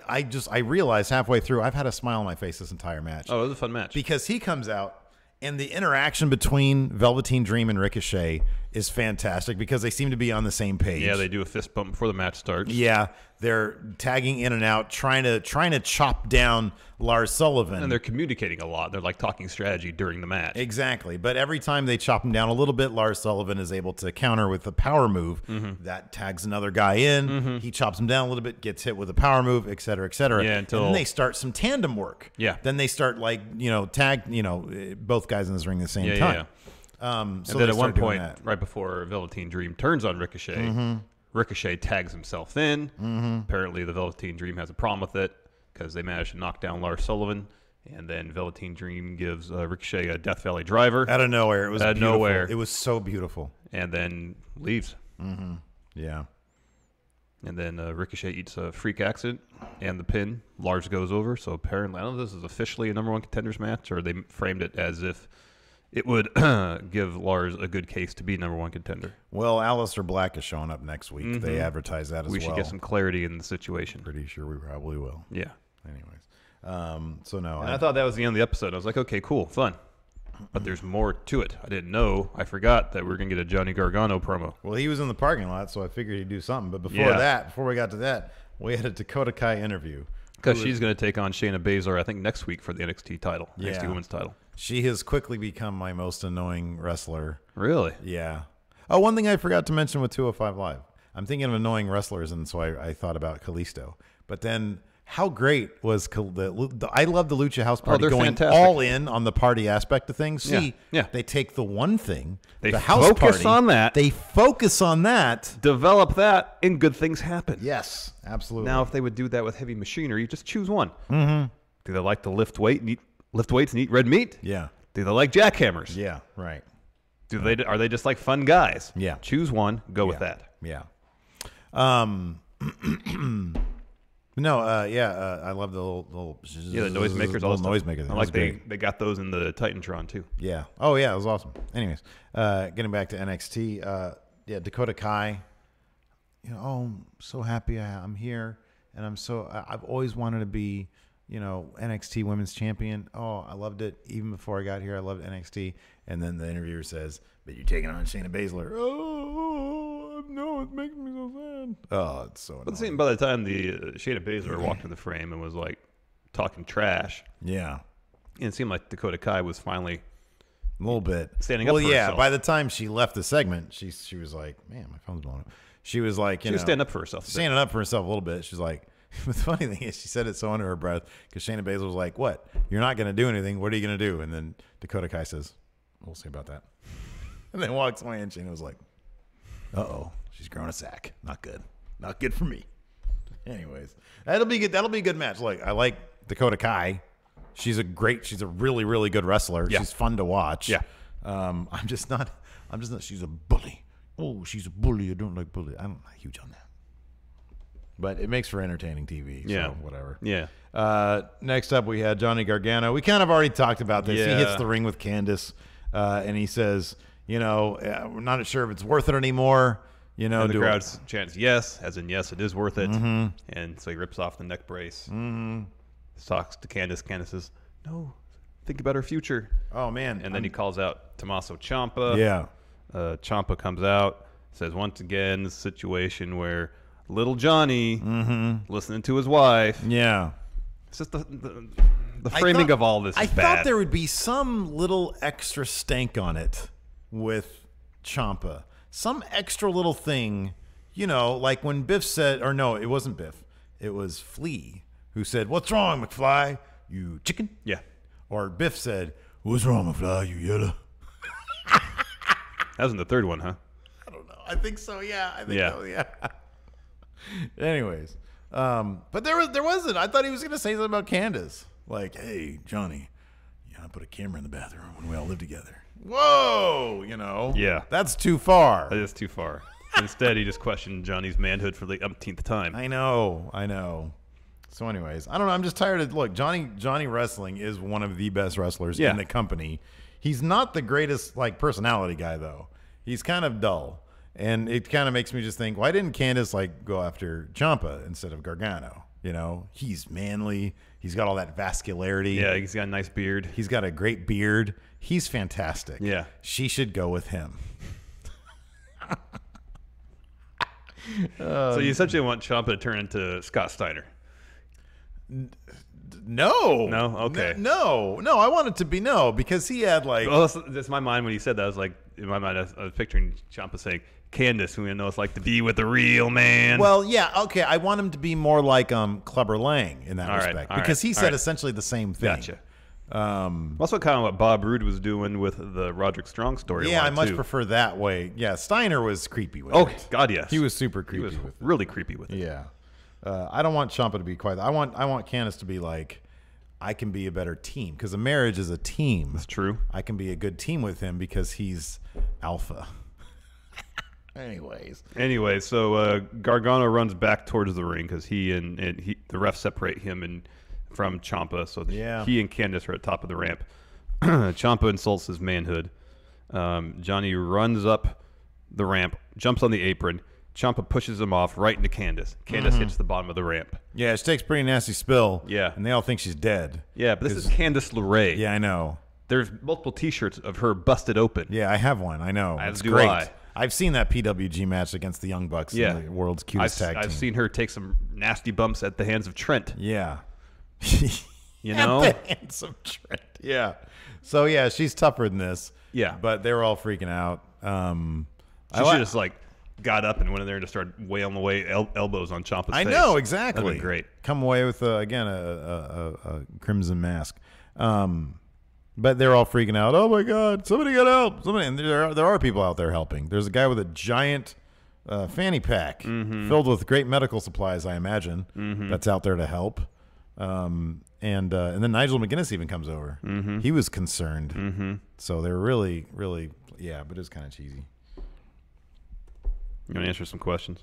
realized halfway through, I've had a smile on my face this entire match. Oh, it was a fun match. Because he comes out, and the interaction between Velveteen Dream and Ricochet is fantastic because they seem to be on the same page. Yeah, they do a fist bump before the match starts. Yeah, they're tagging in and out, trying to chop down Lars Sullivan. And they're communicating a lot. They're like talking strategy during the match. Exactly. But every time they chop him down a little bit, Lars Sullivan is able to counter with a power move. That tags another guy in. He chops him down a little bit, gets hit with a power move, et cetera, et cetera. Yeah, until... And then they start some tandem work. Yeah. Then they start, like, you know, tag, you know, both guys in this ring at the same time. Yeah, yeah. So then at one point, right before Velveteen Dream turns on Ricochet, Ricochet tags himself in. Apparently, the Velveteen Dream has a problem with it because they managed to knock down Lars Sullivan, and then Velveteen Dream gives Ricochet a Death Valley Driver out of nowhere. It was out of nowhere. It was so beautiful, and then leaves. Yeah, and then Ricochet eats a freak accident and the pin. Lars goes over. So apparently, I don't know if this is officially a #1 contenders match, or they framed it as if it would give Lars a good case to be #1 contender. Well, Aleister Black is showing up next week. They advertise that as well. We should get some clarity in the situation. Pretty sure we probably will. Yeah. Anyways. So, no. And I thought that was the end of the episode. I was like, okay, cool, fun. But there's more to it. I didn't know. I forgot that we were going to get a Johnny Gargano promo. Well, he was in the parking lot, so I figured he'd do something. But before that, before we got to that, we had a Dakota Kai interview. Because she's going to take on Shayna Baszler, I think, next week for the NXT title, NXT Women's title. She has quickly become my most annoying wrestler. Really? Yeah. Oh, one thing I forgot to mention with 205 Live. I'm thinking of annoying wrestlers, and so I thought about Kalisto. But then how great was I love the Lucha House Party going fantastic. All in on the party aspect of things. See, they take the one thing, the house party. They focus on that. They focus on that. Develop that, and good things happen. Yes, absolutely. Now, if they would do that with heavy machinery, just choose one. Do they like to lift weight and eat? Lift weights and eat red meat? Yeah. Do they like jackhammers? Yeah, right. Do they? Are they just like fun guys? Yeah. Choose one. Go with that. Yeah. No. Yeah. I love the little the noisemakers. All the noisemakers. I like they got those in the Titantron too. Yeah. Oh yeah, it was awesome. Anyways, getting back to NXT. Yeah, Dakota Kai. You know, oh, I'm so happy I'm here, and I've always wanted to be, you know, NXT Women's Champion. Oh, I loved it. Even before I got here, I loved NXT. And then the interviewer says, but you're taking on Shayna Baszler. Oh, no, it makes me so sad. Oh, it's so annoying. But see, by the time the Shayna Baszler walked in the frame and was, like, talking trash. Yeah. And it seemed like Dakota Kai was finally a little bit standing up for herself. By the time she left the segment, she was like, man, my phone's blowing up. She was like, you know, standing up for herself a little bit. She's like, But the funny thing is, she said it so under her breath because Shayna Baszler was like, "What? You're not going to do anything. What are you going to do?" And then Dakota Kai says, "We'll see about that." And then walks away, and Shayna was like, "Uh-oh, she's grown a sack. Not good. Not good for me." Anyways, that'll be good. That'll be a good match. Like, I like Dakota Kai. She's a really, really good wrestler. Yeah. She's fun to watch. Yeah. I'm just not. She's a bully. Oh, she's a bully. I don't like bully. I'm not huge on that. But it makes for entertaining TV. So yeah. Whatever. Yeah. Next up, we had Johnny Gargano. We kind of already talked about this. Yeah. He hits the ring with Candice, and he says, "You know, we're not sure if it's worth it anymore." You know, and the crowd chants yes, as in yes, it is worth it. Mm-hmm. And so he rips off the neck brace. Mm-hmm. Talks to Candice. Candice says, "No, think about her future." Oh man! And then he calls out Tommaso Ciampa. Yeah, Ciampa comes out, says once again the situation where little Johnny listening to his wife. Yeah, it's just the framing of all this. I thought there would be some little extra stank on it with Ciampa, some extra little thing, you know, like when Biff said, or no, it wasn't Biff, it was Flea, who said, "What's wrong, McFly? You chicken?" Yeah. Or Biff said, "What's wrong, McFly? You yellow?" That was in the third one, huh? I don't know. I think so, yeah. I think so, yeah. Anyways, but there wasn't. I thought he was going to say something about Candace. Like, "Hey, Johnny, you know, put a camera in the bathroom when we all live together." Whoa, you know. Yeah. That's too far. That is too far. Instead, he just questioned Johnny's manhood for the umpteenth time. I know. So anyways, I don't know. I'm just tired of, look, Johnny Wrestling is one of the best wrestlers in the company. He's not the greatest, like, personality guy, though. He's kind of dull. And it kind of makes me just think, why didn't Candice, like, go after Ciampa instead of Gargano? You know, he's manly. He's got all that vascularity. Yeah, he's got a nice beard. He's got a great beard. He's fantastic. Yeah. She should go with him. So you essentially want Ciampa to turn into Scott Steiner. No. Okay. No. I want it to be no, because he had like. Well, that's my mind when he said that. I was like, in my mind, I was picturing Ciampa saying, "Candice, who knows it's like to be with a real man." Well, yeah, okay. I want him to be more like Clubber Lang in that respect, because he said essentially the same thing. Gotcha. Also, kind of what Bob Roode was doing with the Roderick Strong story. Yeah, I much prefer that way. Yeah, Steiner was creepy with it. Oh God, yes, he was super creepy. He was really creepy with it. Yeah. I don't want Ciampa to be quite. I want Candice to be like, I can be a better team, because a marriage is a team. That's true. I can be a good team with him because he's alpha. Anyway, so Gargano runs back towards the ring because he and the ref separate him from Ciampa. So he and Candice are at the top of the ramp. Ciampa insults his manhood. Johnny runs up the ramp, jumps on the apron. Ciampa pushes him off right into Candice. Candice hits the bottom of the ramp. Yeah, she takes a pretty nasty spill. Yeah. And they all think she's dead. Yeah, but this is Candice LeRae. Yeah, I know. There's multiple T-shirts of her busted open. Yeah, I have one. I know. It's great. I've seen that PWG match against the Young Bucks in the world's cutest tag team. I've seen her take some nasty bumps at the hands of Trent. Yeah. You know? At the hands of Trent. Yeah. So, yeah, she's tougher than this. Yeah. But they were all freaking out. She should just, like, got up and went in there and just started wailing away elbows on Ciampa's face. I know, exactly. That'd be great. Come away with, again, a crimson mask. But they're all freaking out. Oh, my God. Somebody got help. Somebody. And there are people out there helping. There's a guy with a giant fanny pack filled with great medical supplies, I imagine, that's out there to help. And then Nigel McGuinness even comes over. He was concerned. So they're really, really, yeah, but it was kind of cheesy. You want to answer some questions?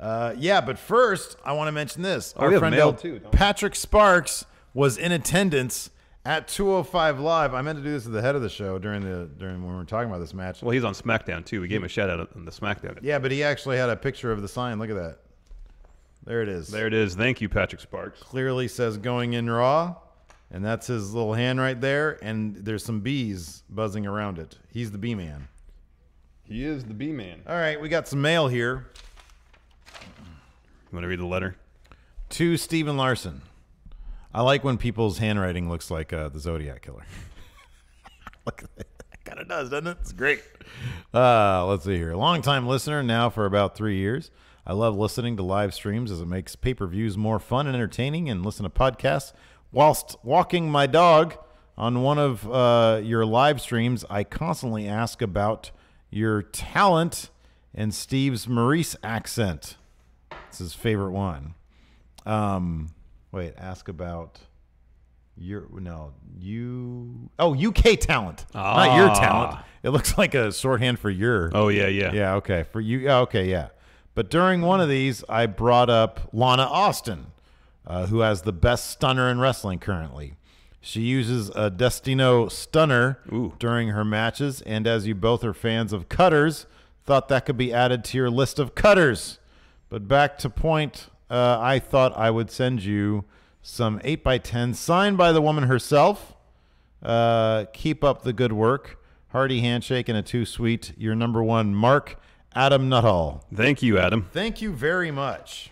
Yeah, but first, I want to mention this. Our friend Patrick Sparks was in attendance at 205 Live. I meant to do this at the head of the show during when we were talking about this match. Well, he's on SmackDown, too. We gave him a shout-out on the SmackDown. Yeah, but he actually had a picture of the sign. Look at that. There it is. There it is. Thank you, Patrick Sparks. Clearly says Going In Raw, and that's his little hand right there, and there's some bees buzzing around it. He's the bee-man. He is the B-man. All right, we got some mail here. You want to read the letter? To Stephen Larson. I like when people's handwriting looks like the Zodiac Killer. Look at that. It kind of does, doesn't it? It's great. Let's see here. Long-time listener, now for about 3 years. I love listening to live streams as it makes pay-per-views more fun and entertaining, and listen to podcasts whilst walking my dog. On one of your live streams, I constantly ask about your talent and Steve's Maurice accent. It's his favorite one. Wait, ask about your, no, you, oh, UK talent, not your talent. It looks like a shorthand for your. Oh, yeah, yeah. Yeah, okay, for you, okay, yeah. But during one of these, I brought up Lana Austin, who has the best stunner in wrestling currently. She uses a Destino stunner during her matches, and as you both are fans of cutters, thought that could be added to your list of cutters. But back to point, I thought I would send you some 8x10 signed by the woman herself. Keep up the good work. Hearty handshake and a two-sweet. Your number one mark, Adam Nuttall. Thank you, Adam. Thank you very much.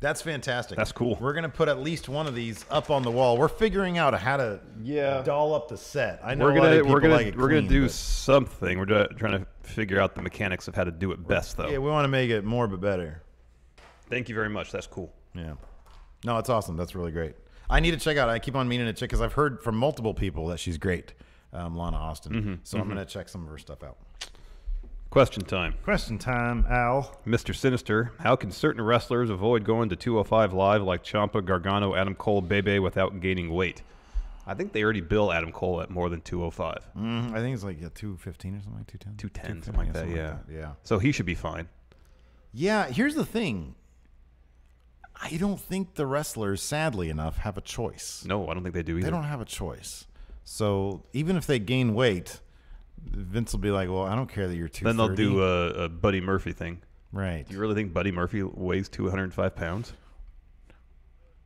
That's fantastic. That's cool. We're going to put at least one of these up on the wall. We're figuring out how to doll up the set. I know we're going to do something. We're trying to figure out the mechanics of how to do it best, though. Yeah, we want to make it more but better. Thank you very much. That's cool. Yeah. No, it's awesome. That's really great. I need to check out. I keep on meaning to check because I've heard from multiple people that she's great, Lana Austin. So I'm going to check some of her stuff out. Question time. Question time, Al. Mr. Sinister, how can certain wrestlers avoid going to 205 Live like Ciampa, Gargano, Adam Cole, Bebe without gaining weight? I think they already bill Adam Cole at more than 205. I think it's like 215 or something, like 210. 210, something like that, yeah. So he should be fine. Yeah, here's the thing. I don't think the wrestlers, sadly enough, have a choice. No, I don't think they do either. They don't have a choice. So even if they gain weight, Vince will be like, well, I don't care that you're 230. Then they'll do a Buddy Murphy thing. Right. Do you really think Buddy Murphy weighs 205 pounds?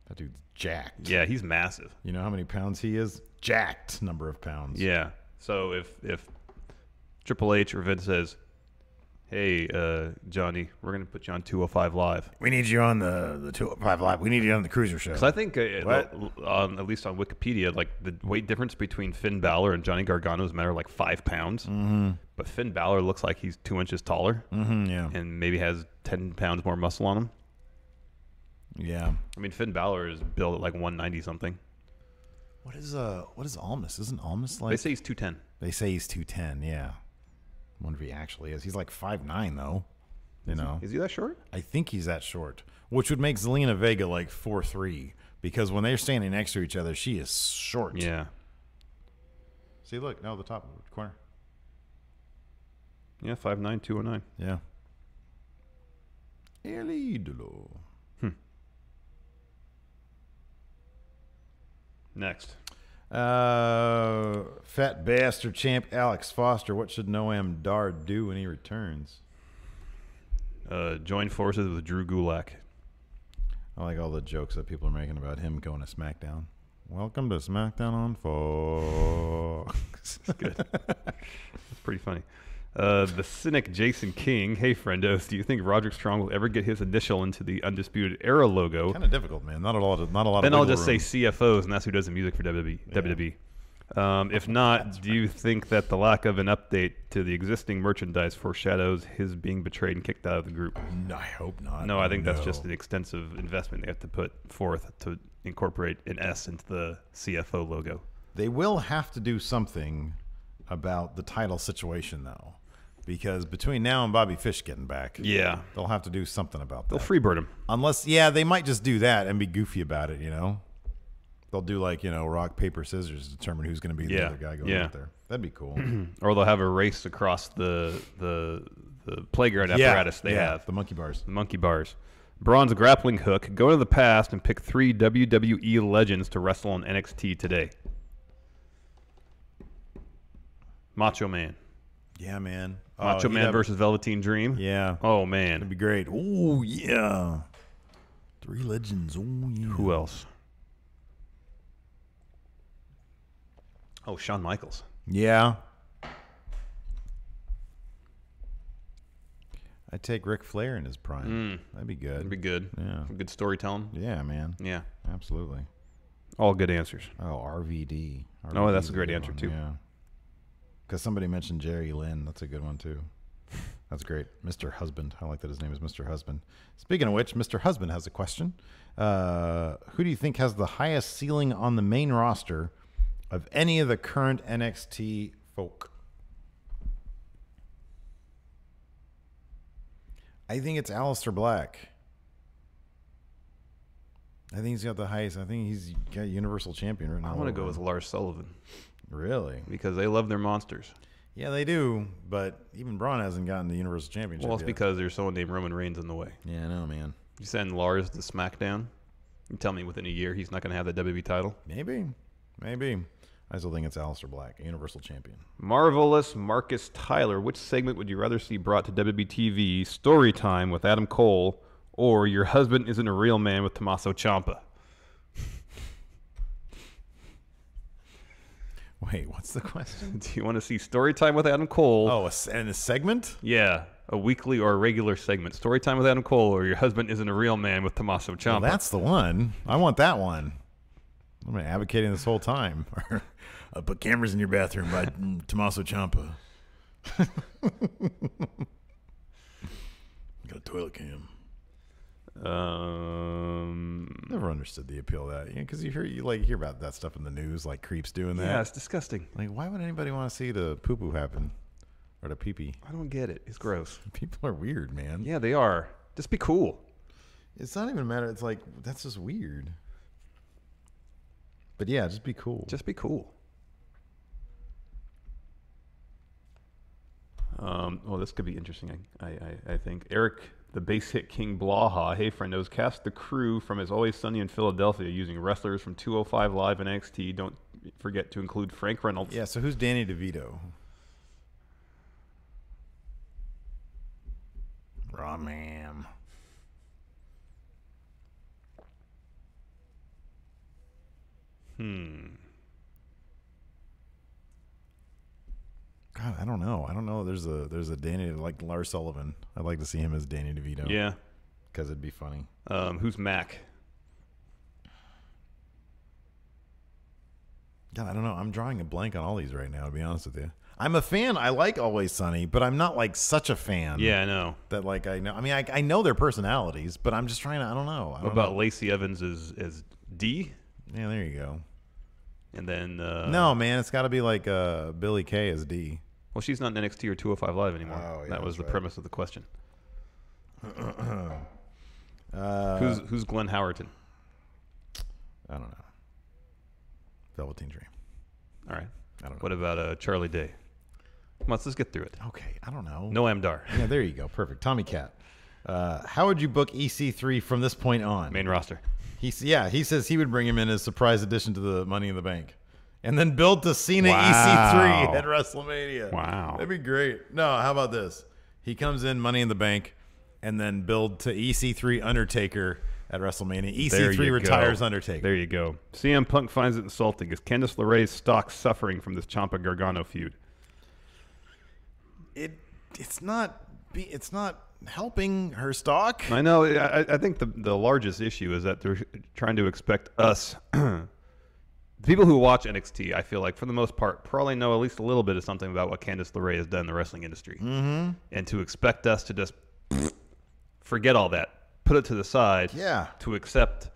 That dude's jacked. Yeah, he's massive. You know how many pounds he is? Jacked number of pounds. Yeah. So if Triple H or Vince says, hey, Johnny, we're going to put you on 205 Live. We need you on the 205 Live. We need you on the Cruiser show. Because I think, at least on Wikipedia, like the weight difference between Finn Balor and Johnny Gargano is a matter of like 5 pounds. But Finn Balor looks like he's 2 inches taller and maybe has 10 pounds more muscle on him. Yeah. I mean, Finn Balor is billed at like 190-something. What is Almas? Isn't Almas like... They say he's 210. They say he's 210, yeah. I wonder if he actually is. He's like 5'9", though. Is he that short? I think he's that short, which would make Zelina Vega like 4'3", because when they're standing next to each other, she is short. Yeah. See, look, the top corner. Yeah, 5'9", 209. Yeah. El Idolo. Next. Fat bastard champ Alex Foster. What should Noam Dar do when he returns? Join forces with Drew Gulak. I like all the jokes that people are making about him going to SmackDown. Welcome to SmackDown on Fox. That's good. That's pretty funny. The cynic Jason King. Hey, friendos, do you think Roderick Strong will ever get his initial into the Undisputed Era logo? Kind of difficult, man. Not a lot. Then I'll just say CFOs, and that's who does the music for WWE. Yeah. WWE. If not, do you think that the lack of an update to the existing merchandise foreshadows his being betrayed and kicked out of the group? I hope not. No, I think that's just an extensive investment they have to put forth to incorporate an S into the CFO logo. They will have to do something about the title situation, though. Because between now and Bobby Fish getting back, they'll have to do something about that. They'll freebird him. Unless, they might just do that and be goofy about it, They'll do like, rock, paper, scissors to determine who's going to be the other guy going out there. That'd be cool. Or they'll have a race across the playground apparatus they have. The monkey bars. The monkey bars. Bronze grappling hook. Go to the past and pick 3 WWE legends to wrestle on NXT today. Macho Man. Yeah, man. Macho Man versus Velveteen Dream. Yeah. Oh, man. It'd be great. Oh, yeah. 3 legends. Oh, yeah. Who else? Oh, Shawn Michaels. Yeah. I'd take Ric Flair in his prime. That'd be good. That'd be good. Yeah. Some good storytelling. Yeah, man. Yeah. Absolutely. All good answers. Oh, RVD. Oh, that's a great answer, too. Yeah. Because somebody mentioned Jerry Lynn. That's a good one, too. That's great. Mr. Husband. I like that his name is Mr. Husband. Speaking of which, Mr. Husband has a question. Who do you think has the highest ceiling on the main roster of any of the current NXT folk? I think it's Aleister Black. I think he's got the highest. I think he's got Universal Champion right now. I want to go with Lars Sullivan. Really? Because they love their monsters. Yeah, they do, but even Braun hasn't gotten the Universal Championship. Well, it's because there's someone named Roman Reigns in the way. Yeah, I know, man. You send Lars to SmackDown, you tell me within a year he's not going to have the WWE title? Maybe. Maybe. I still think it's Aleister Black, Universal Champion. Marvelous Marcus Tyler. Which segment would you rather see brought to WWE TV, Story Time with Adam Cole, or Your Husband Isn't a Real Man with Tommaso Ciampa? Wait, what's the question? Do you want to see Story Time with Adam Cole? Oh, and a segment? Yeah, a weekly or a regular segment. Story Time with Adam Cole or Your Husband Isn't a Real Man with Tommaso Ciampa. Well, that's the one. I want that one. I've been advocating this whole time. Put cameras in your bathroom by Tommaso Ciampa. Got a toilet cam. Never understood the appeal of that, because you hear about that stuff in the news, like creeps doing that. Yeah, it's disgusting. Like, why would anybody want to see the poo poo happen or the pee pee? I don't get it. It's gross. People are weird, man. Yeah, they are. Just be cool. It's not even a matter. It's like that's just weird. But yeah, just be cool. Just be cool. Well, this could be interesting. I think Eric. The Base Hit King Blaha, hey friendos, cast the crew from It's Always Sunny in Philadelphia using wrestlers from 205 Live and NXT. Don't forget to include Frank Reynolds. Yeah, so who's Danny DeVito? Raw Ma'am. God, I don't know. I don't know. There's a Danny, like Lars Sullivan. I'd like to see him as Danny DeVito. Yeah. Because it'd be funny. Who's Mac? God, I don't know. I'm drawing a blank on all these right now, to be honest with you. I'm a fan. I like Always Sunny, but I'm not like such a fan. Yeah, I know. That like I know. I mean, I know their personalities, but I'm just trying to, I don't know. I don't know. What about Lacey Evans as D? Yeah, there you go. And then no, man, it's got to be like Billie Kay as D. Well, she's not in NXT or 205 Live anymore. Oh, yeah, that was the premise of the question. Who's Glenn Howerton? I don't know. Velveteen Dream. All right. I don't know. What about Charlie Day? Come on, let's just get through it. Okay, I don't know. Noam Dar. Yeah, there you go. Perfect. Tommy Cat. How would you book EC3 from this point on? Main roster. He says he would bring him in as surprise addition to the Money in the Bank. And then build to Cena EC3 at WrestleMania. Wow. That'd be great. No, how about this? He comes in Money in the Bank and then build to EC3 Undertaker at WrestleMania. EC3 retires Undertaker. There you go. CM Punk finds it insulting. Is Candice LeRae's stock suffering from this Ciampa Gargano feud? It's not helping her stock. I know. I think the largest issue is that they're trying to expect us, the people who watch NXT, I feel like for the most part, probably know at least a little bit of something about what Candice LeRae has done in the wrestling industry. Mm-hmm. And to expect us to just forget all that, put it to the side, to accept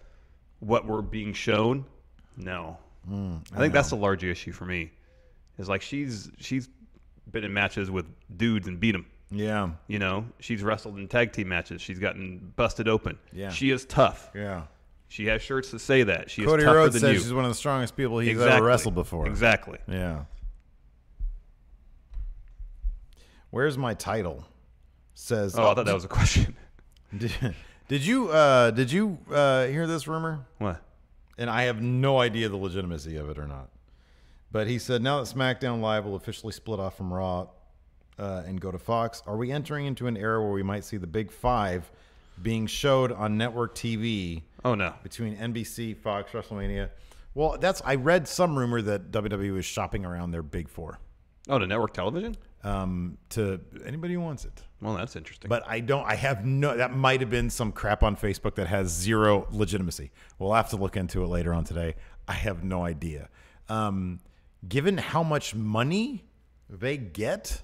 what we're being shown, no. I think that's the larger issue for me. Is like she's been in matches with dudes and beat them. Yeah. You know, she's wrestled in tag team matches. She's gotten busted open. Yeah. She is tough. Yeah. She has shirts that say that. She Cody is tougher Rhodes than says you. She's one of the strongest people he's ever wrestled before. Exactly. Yeah. Where's my title? Says. Oh, I thought that was a question. Did you hear this rumor? What? And I have no idea the legitimacy of it or not. But he said now that SmackDown Live will officially split off from Raw and go to Fox, are we entering into an era where we might see the Big Five being showed on network TV? Oh, no. Between NBC, Fox, WrestleMania. Well, I read some rumor that WWE is shopping around their Big Four. Oh, to network television? To anybody who wants it. Well, that's interesting. But that might have been some crap on Facebook that has zero legitimacy. We'll have to look into it later on today. I have no idea. Given how much money they get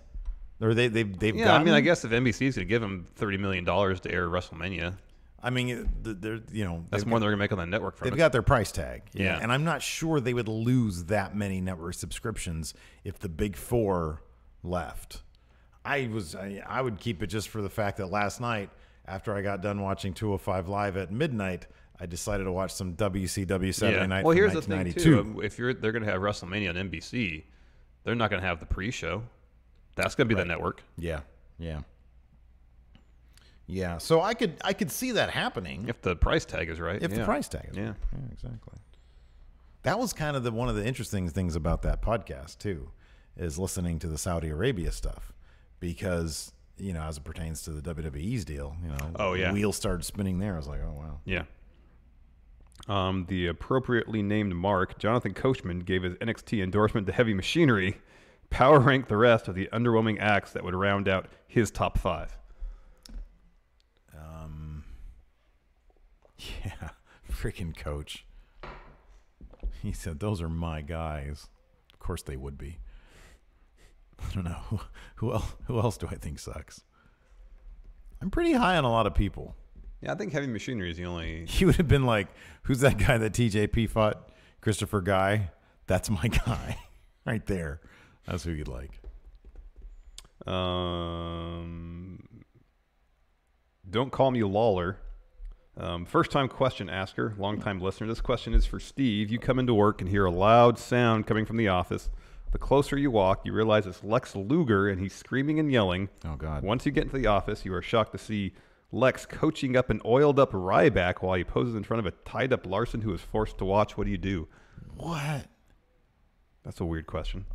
Or they've yeah, gotten... I mean, I guess if NBC's going to give them $30 million to air WrestleMania... I mean, they're, you know... That's more than they're going to make on the network. They've got their price tag. Yeah. And I'm not sure they would lose that many network subscriptions if the big four left. I would keep it just for the fact that last night, after I got done watching 205 Live at midnight, I decided to watch some WCW Saturday Night. Well, here's the thing, too. If they're going to have WrestleMania on NBC, they're not going to have the pre-show. That's going to be the network. Yeah. Yeah. Yeah, so I could see that happening if the price tag is right. If the price tag is right. Yeah, exactly. That was kind of one of the interesting things about that podcast too, is listening to the Saudi Arabia stuff, because you know, as it pertains to the WWE's deal, you know, the wheel started spinning there. I was like, oh wow, yeah. The appropriately named Mark Jonathan Coachman gave his NXT endorsement to Heavy Machinery. Power ranked the rest of the underwhelming acts that would round out his top five. Yeah, freaking Coach. He said, those are my guys. Of course they would be. I don't know. Who else do I think sucks? I'm pretty high on a lot of people. Yeah, I think Heavy Machinery is the only... He would have been like, who's that guy that TJP fought? Christopher Guy? That's my guy. Right there. That's who you'd like. Don't call me Lawler. First-time question asker, long-time listener. This question is for Steve. You come into work and hear a loud sound coming from the office. The closer you walk, you realize it's Lex Luger, and he's screaming and yelling. Oh, God. Once you get into the office, you are shocked to see Lex coaching up an oiled-up Ryback while he poses in front of a tied-up Larson who is forced to watch. What do you do? What? That's a weird question.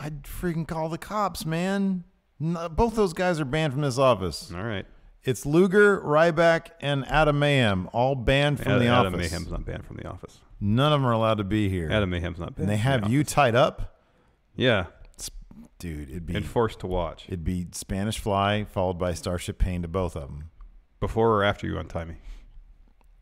I'd freaking call the cops, man. No, both those guys are banned from this office. All right. It's Luger, Ryback, and Adam Mayhem, all banned from the office. Adam Mayhem's not banned from the office. None of them are allowed to be here. Adam Mayhem's not banned. And they have you tied up? Yeah. Dude, it'd be... And forced to watch. It'd be Spanish Fly followed by Starship Pain to both of them. Before or after you untie me?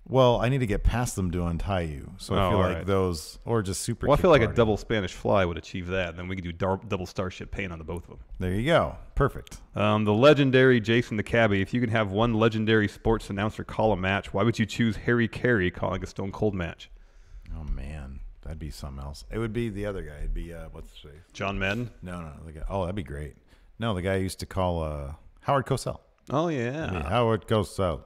Well, I need to get past them to untie you. So I feel like those... Or just super... Well, I feel like a double Spanish Fly would achieve that. And then we could do double Starship Pain on the both of them. There you go. Perfect. The legendary Jason the Cabbie. If you could have one legendary sports announcer call a match, why would you choose Harry Carey calling a Stone Cold match? Oh, man. That'd be something else. It would be the other guy. It'd be... what's his face? John Madden? No. The guy, that'd be great. No, the guy used to call Howard Cosell. Oh, yeah. It'd be Howard Cosell.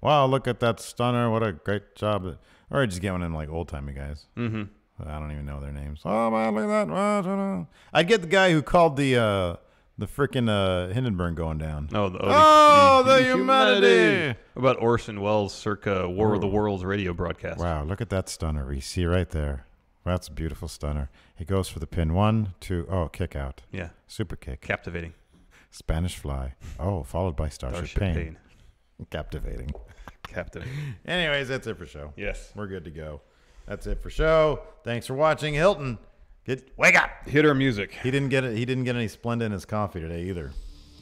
Wow, look at that stunner. What a great job. Or just get one of them like old-timey guys. Mm-hmm. I don't even know their names. Oh, man, look at that. I'd get the guy who called the freaking Hindenburg going down. Oh, the humanity. What about Orson Welles circa War of the Worlds radio broadcast? Wow, look at that stunner. You see right there. That's a beautiful stunner. It goes for the pin. 1, 2, kick out. Yeah. Super kick. Captivating. Spanish Fly. Oh, followed by Starship Pain. Captivating. Captivating. Anyways, that's it for show. Yes. We're good to go. That's it for show. Thanks for watching. Hilton, wake up. Hit her music. He didn't get any Splenda in his coffee today either.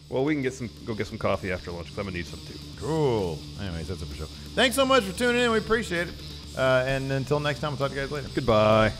Well, we can go get some coffee after lunch, because I'm going to need some too. Cool. Anyways, that's it for show. Thanks so much for tuning in. We appreciate it. And until next time, we'll talk to you guys later. Goodbye.